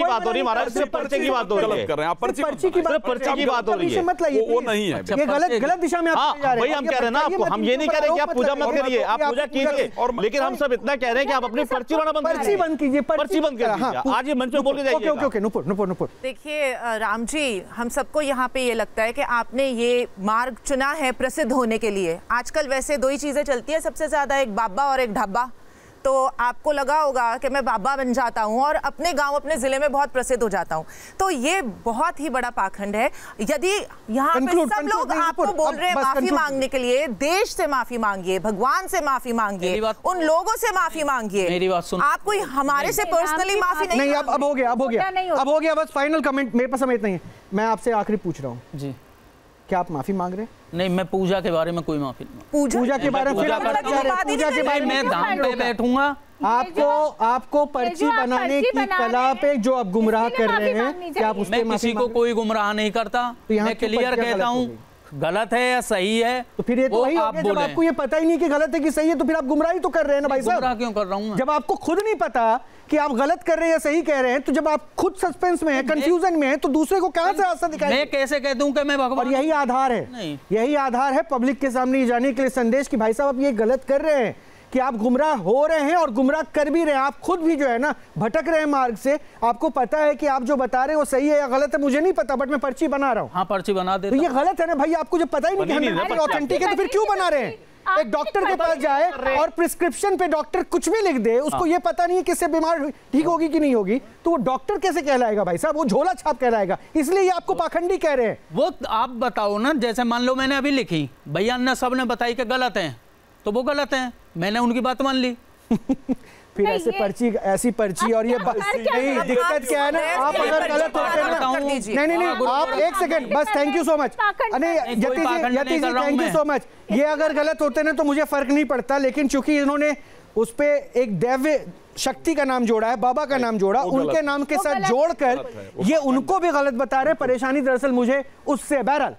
बात हो रही है महाराज, सिर्फ पर्चे की बात हो रही है, पर्ची की बात हो रही है, मत लाइए, वो नहीं है, ये गलत गलत दिशा में आप जा रहे हैं। वही हम कह रहे हैं ना आपको, हम ये नहीं कह रहे कि आप पूजा मत करिए, आप पूजा कीजिए, लेकिन हम सब इतना कह रहे हैं कि आप अपनी पर्ची बनाना बंद कीजिए, पर्ची बंद कीजिए, पर्ची बंद कीजिए, आज ये मंच पे बोल के जाइए। ओके ओके, नुपुर नुपुर नुपुर देखिए राम जी, हम सबको यहाँ पे ये लगता है कि आपने ये मार्ग चुना है प्रसिद्ध होने के लिए। आजकल वैसे ही चीज़ें चलती है सबसे ज़्यादा, एक बाबा और एक ढाबा। तो आपको लगा होगा कि मैं बाबा बन जाता हूँ और अपने गांव, अपने ज़िले में बहुत प्रसिद्ध हो जाता हूँ। तो ये बहुत ही बड़ा पाखंड है। यदि यहाँ पे सब लोग आपको बोल रहे हैं माफ़ी मांगने के लिए, देश से माफ़ी मांगिए, भगवान से माफ़ी मांगिए, उन लोगों से माफ़ी मांगिए, आपको हमारे से पर्सनली माफ़ी नहीं। अब हो गया, अब हो गया, अब हो गया, बस फाइनल कमेंट, मेरे पास समय इतना ही। मैं आपसे आखिरी पूछ रहा हूँ जी, क्या आप माफी मांग रहे हैं? नहीं, मैं पूजा के बारे में कोई माफी नहीं, पूजा, पूजा के बारे में पूजा के बारे में धाम पे बैठूंगा। आपको आपको पर्ची बनाने की कला पे जो आप गुमराह कर रहे हैं, क्या आप उसमें? किसी को कोई गुमराह नहीं करता, मैं क्लियर कहता हूँ, गलत है या सही है तो फिर ये तो वही आप बोल रहे हैं। आपको ये पता ही नहीं कि गलत है कि सही है, तो फिर आप गुमराही तो कर रहे हैं ना भाई साहब। गुमराह क्यों कर रहा हूँ जब आपको खुद नहीं पता कि आप गलत कर रहे हैं या सही कह रहे हैं? तो जब आप खुद सस्पेंस में हैं, कंफ्यूजन में हैं, तो दूसरे को कहां से रास्ता दिखाएं? मैं कैसे कह दूं कि मैं भगवान? और यही आधार है, यही आधार है पब्लिक के सामने जाने के लिए संदेश कि भाई साहब आप ये गलत कर रहे हैं, कि आप गुमराह हो रहे हैं और गुमराह कर भी रहे हैं। आप खुद भी जो है ना भटक रहे हैं मार्ग से। आपको पता है कि आप जो बता रहे हैं वो सही है या गलत है, मुझे नहीं पता, बट मैं पर्ची बना रहा हूँ। हाँ, पर्ची बना दे, तो ये गलत है ना भाई। आपको जब पता ही नहीं कि ऑथेंटिक है तो फिर क्यों बना रहे हैं? एक डॉक्टर के पास जाए और प्रिस्क्रिप्शन पे डॉक्टर कुछ भी लिख दे, उसको ये पता नहीं है किससे बीमार ठीक होगी कि नहीं होगी, तो वो डॉक्टर कैसे कहलाएगा भाई साहब? वो झोला छाप कहलाएगा। इसलिए ये आपको पाखंडी कह रहे हैं। वो आप बताओ ना, जैसे मान लो मैंने अभी लिखी, भैया ने सबने बताई कि गलत है, तो वो गलत है, मैंने उनकी बात मान ली। फिर ऐसे पर्ची, ऐसी पर्ची और ये नहीं, दिक्कत क्या है ना, आप अगर गलत होते हैं ना, नहीं नहीं नहीं आप एक सेकंड बस, थैंक यू सो मच, अरे Yati ji, Yati ji thank you so much. ये अगर गलत होते ना तो मुझे फर्क नहीं पड़ता, लेकिन चूंकि इन्होंने उस पे एक दैव्य शक्ति का नाम जोड़ा है, बाबा का नाम जोड़ा, उनके नाम के साथ जोड़कर ये उनको भी गलत बता रहे। परेशानी दरअसल मुझे उससे, बहरहाल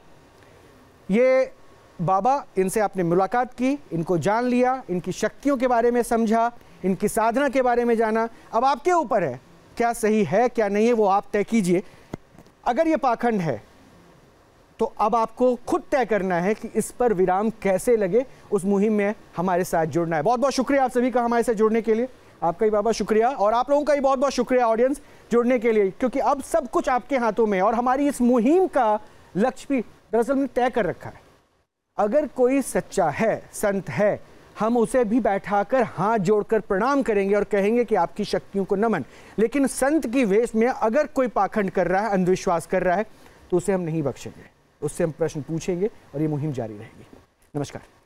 ये बाबा, इनसे आपने मुलाकात की, इनको जान लिया, इनकी शक्तियों के बारे में समझा, इनकी साधना के बारे में जाना। अब आपके ऊपर है क्या सही है क्या नहीं है, वो आप तय कीजिए। अगर ये पाखंड है तो अब आपको खुद तय करना है कि इस पर विराम कैसे लगे, उस मुहिम में हमारे साथ जुड़ना है। बहुत बहुत शुक्रिया आप सभी का हमारे साथ जुड़ने के लिए, आपका ही बाबा शुक्रिया, और आप लोगों का ही बहुत बहुत शुक्रिया ऑडियंस जुड़ने के लिए, क्योंकि अब सब कुछ आपके हाथों में है। और हमारी इस मुहिम का लक्ष्य भी दरअसल हमने तय कर रखा है, अगर कोई सच्चा है, संत है, हम उसे भी बैठाकर हाथ जोड़कर प्रणाम करेंगे और कहेंगे कि आपकी शक्तियों को नमन। लेकिन संत की वेश में अगर कोई पाखंड कर रहा है, अंधविश्वास कर रहा है, तो उसे हम नहीं बख्शेंगे, उससे हम प्रश्न पूछेंगे और ये मुहिम जारी रहेगी। नमस्कार।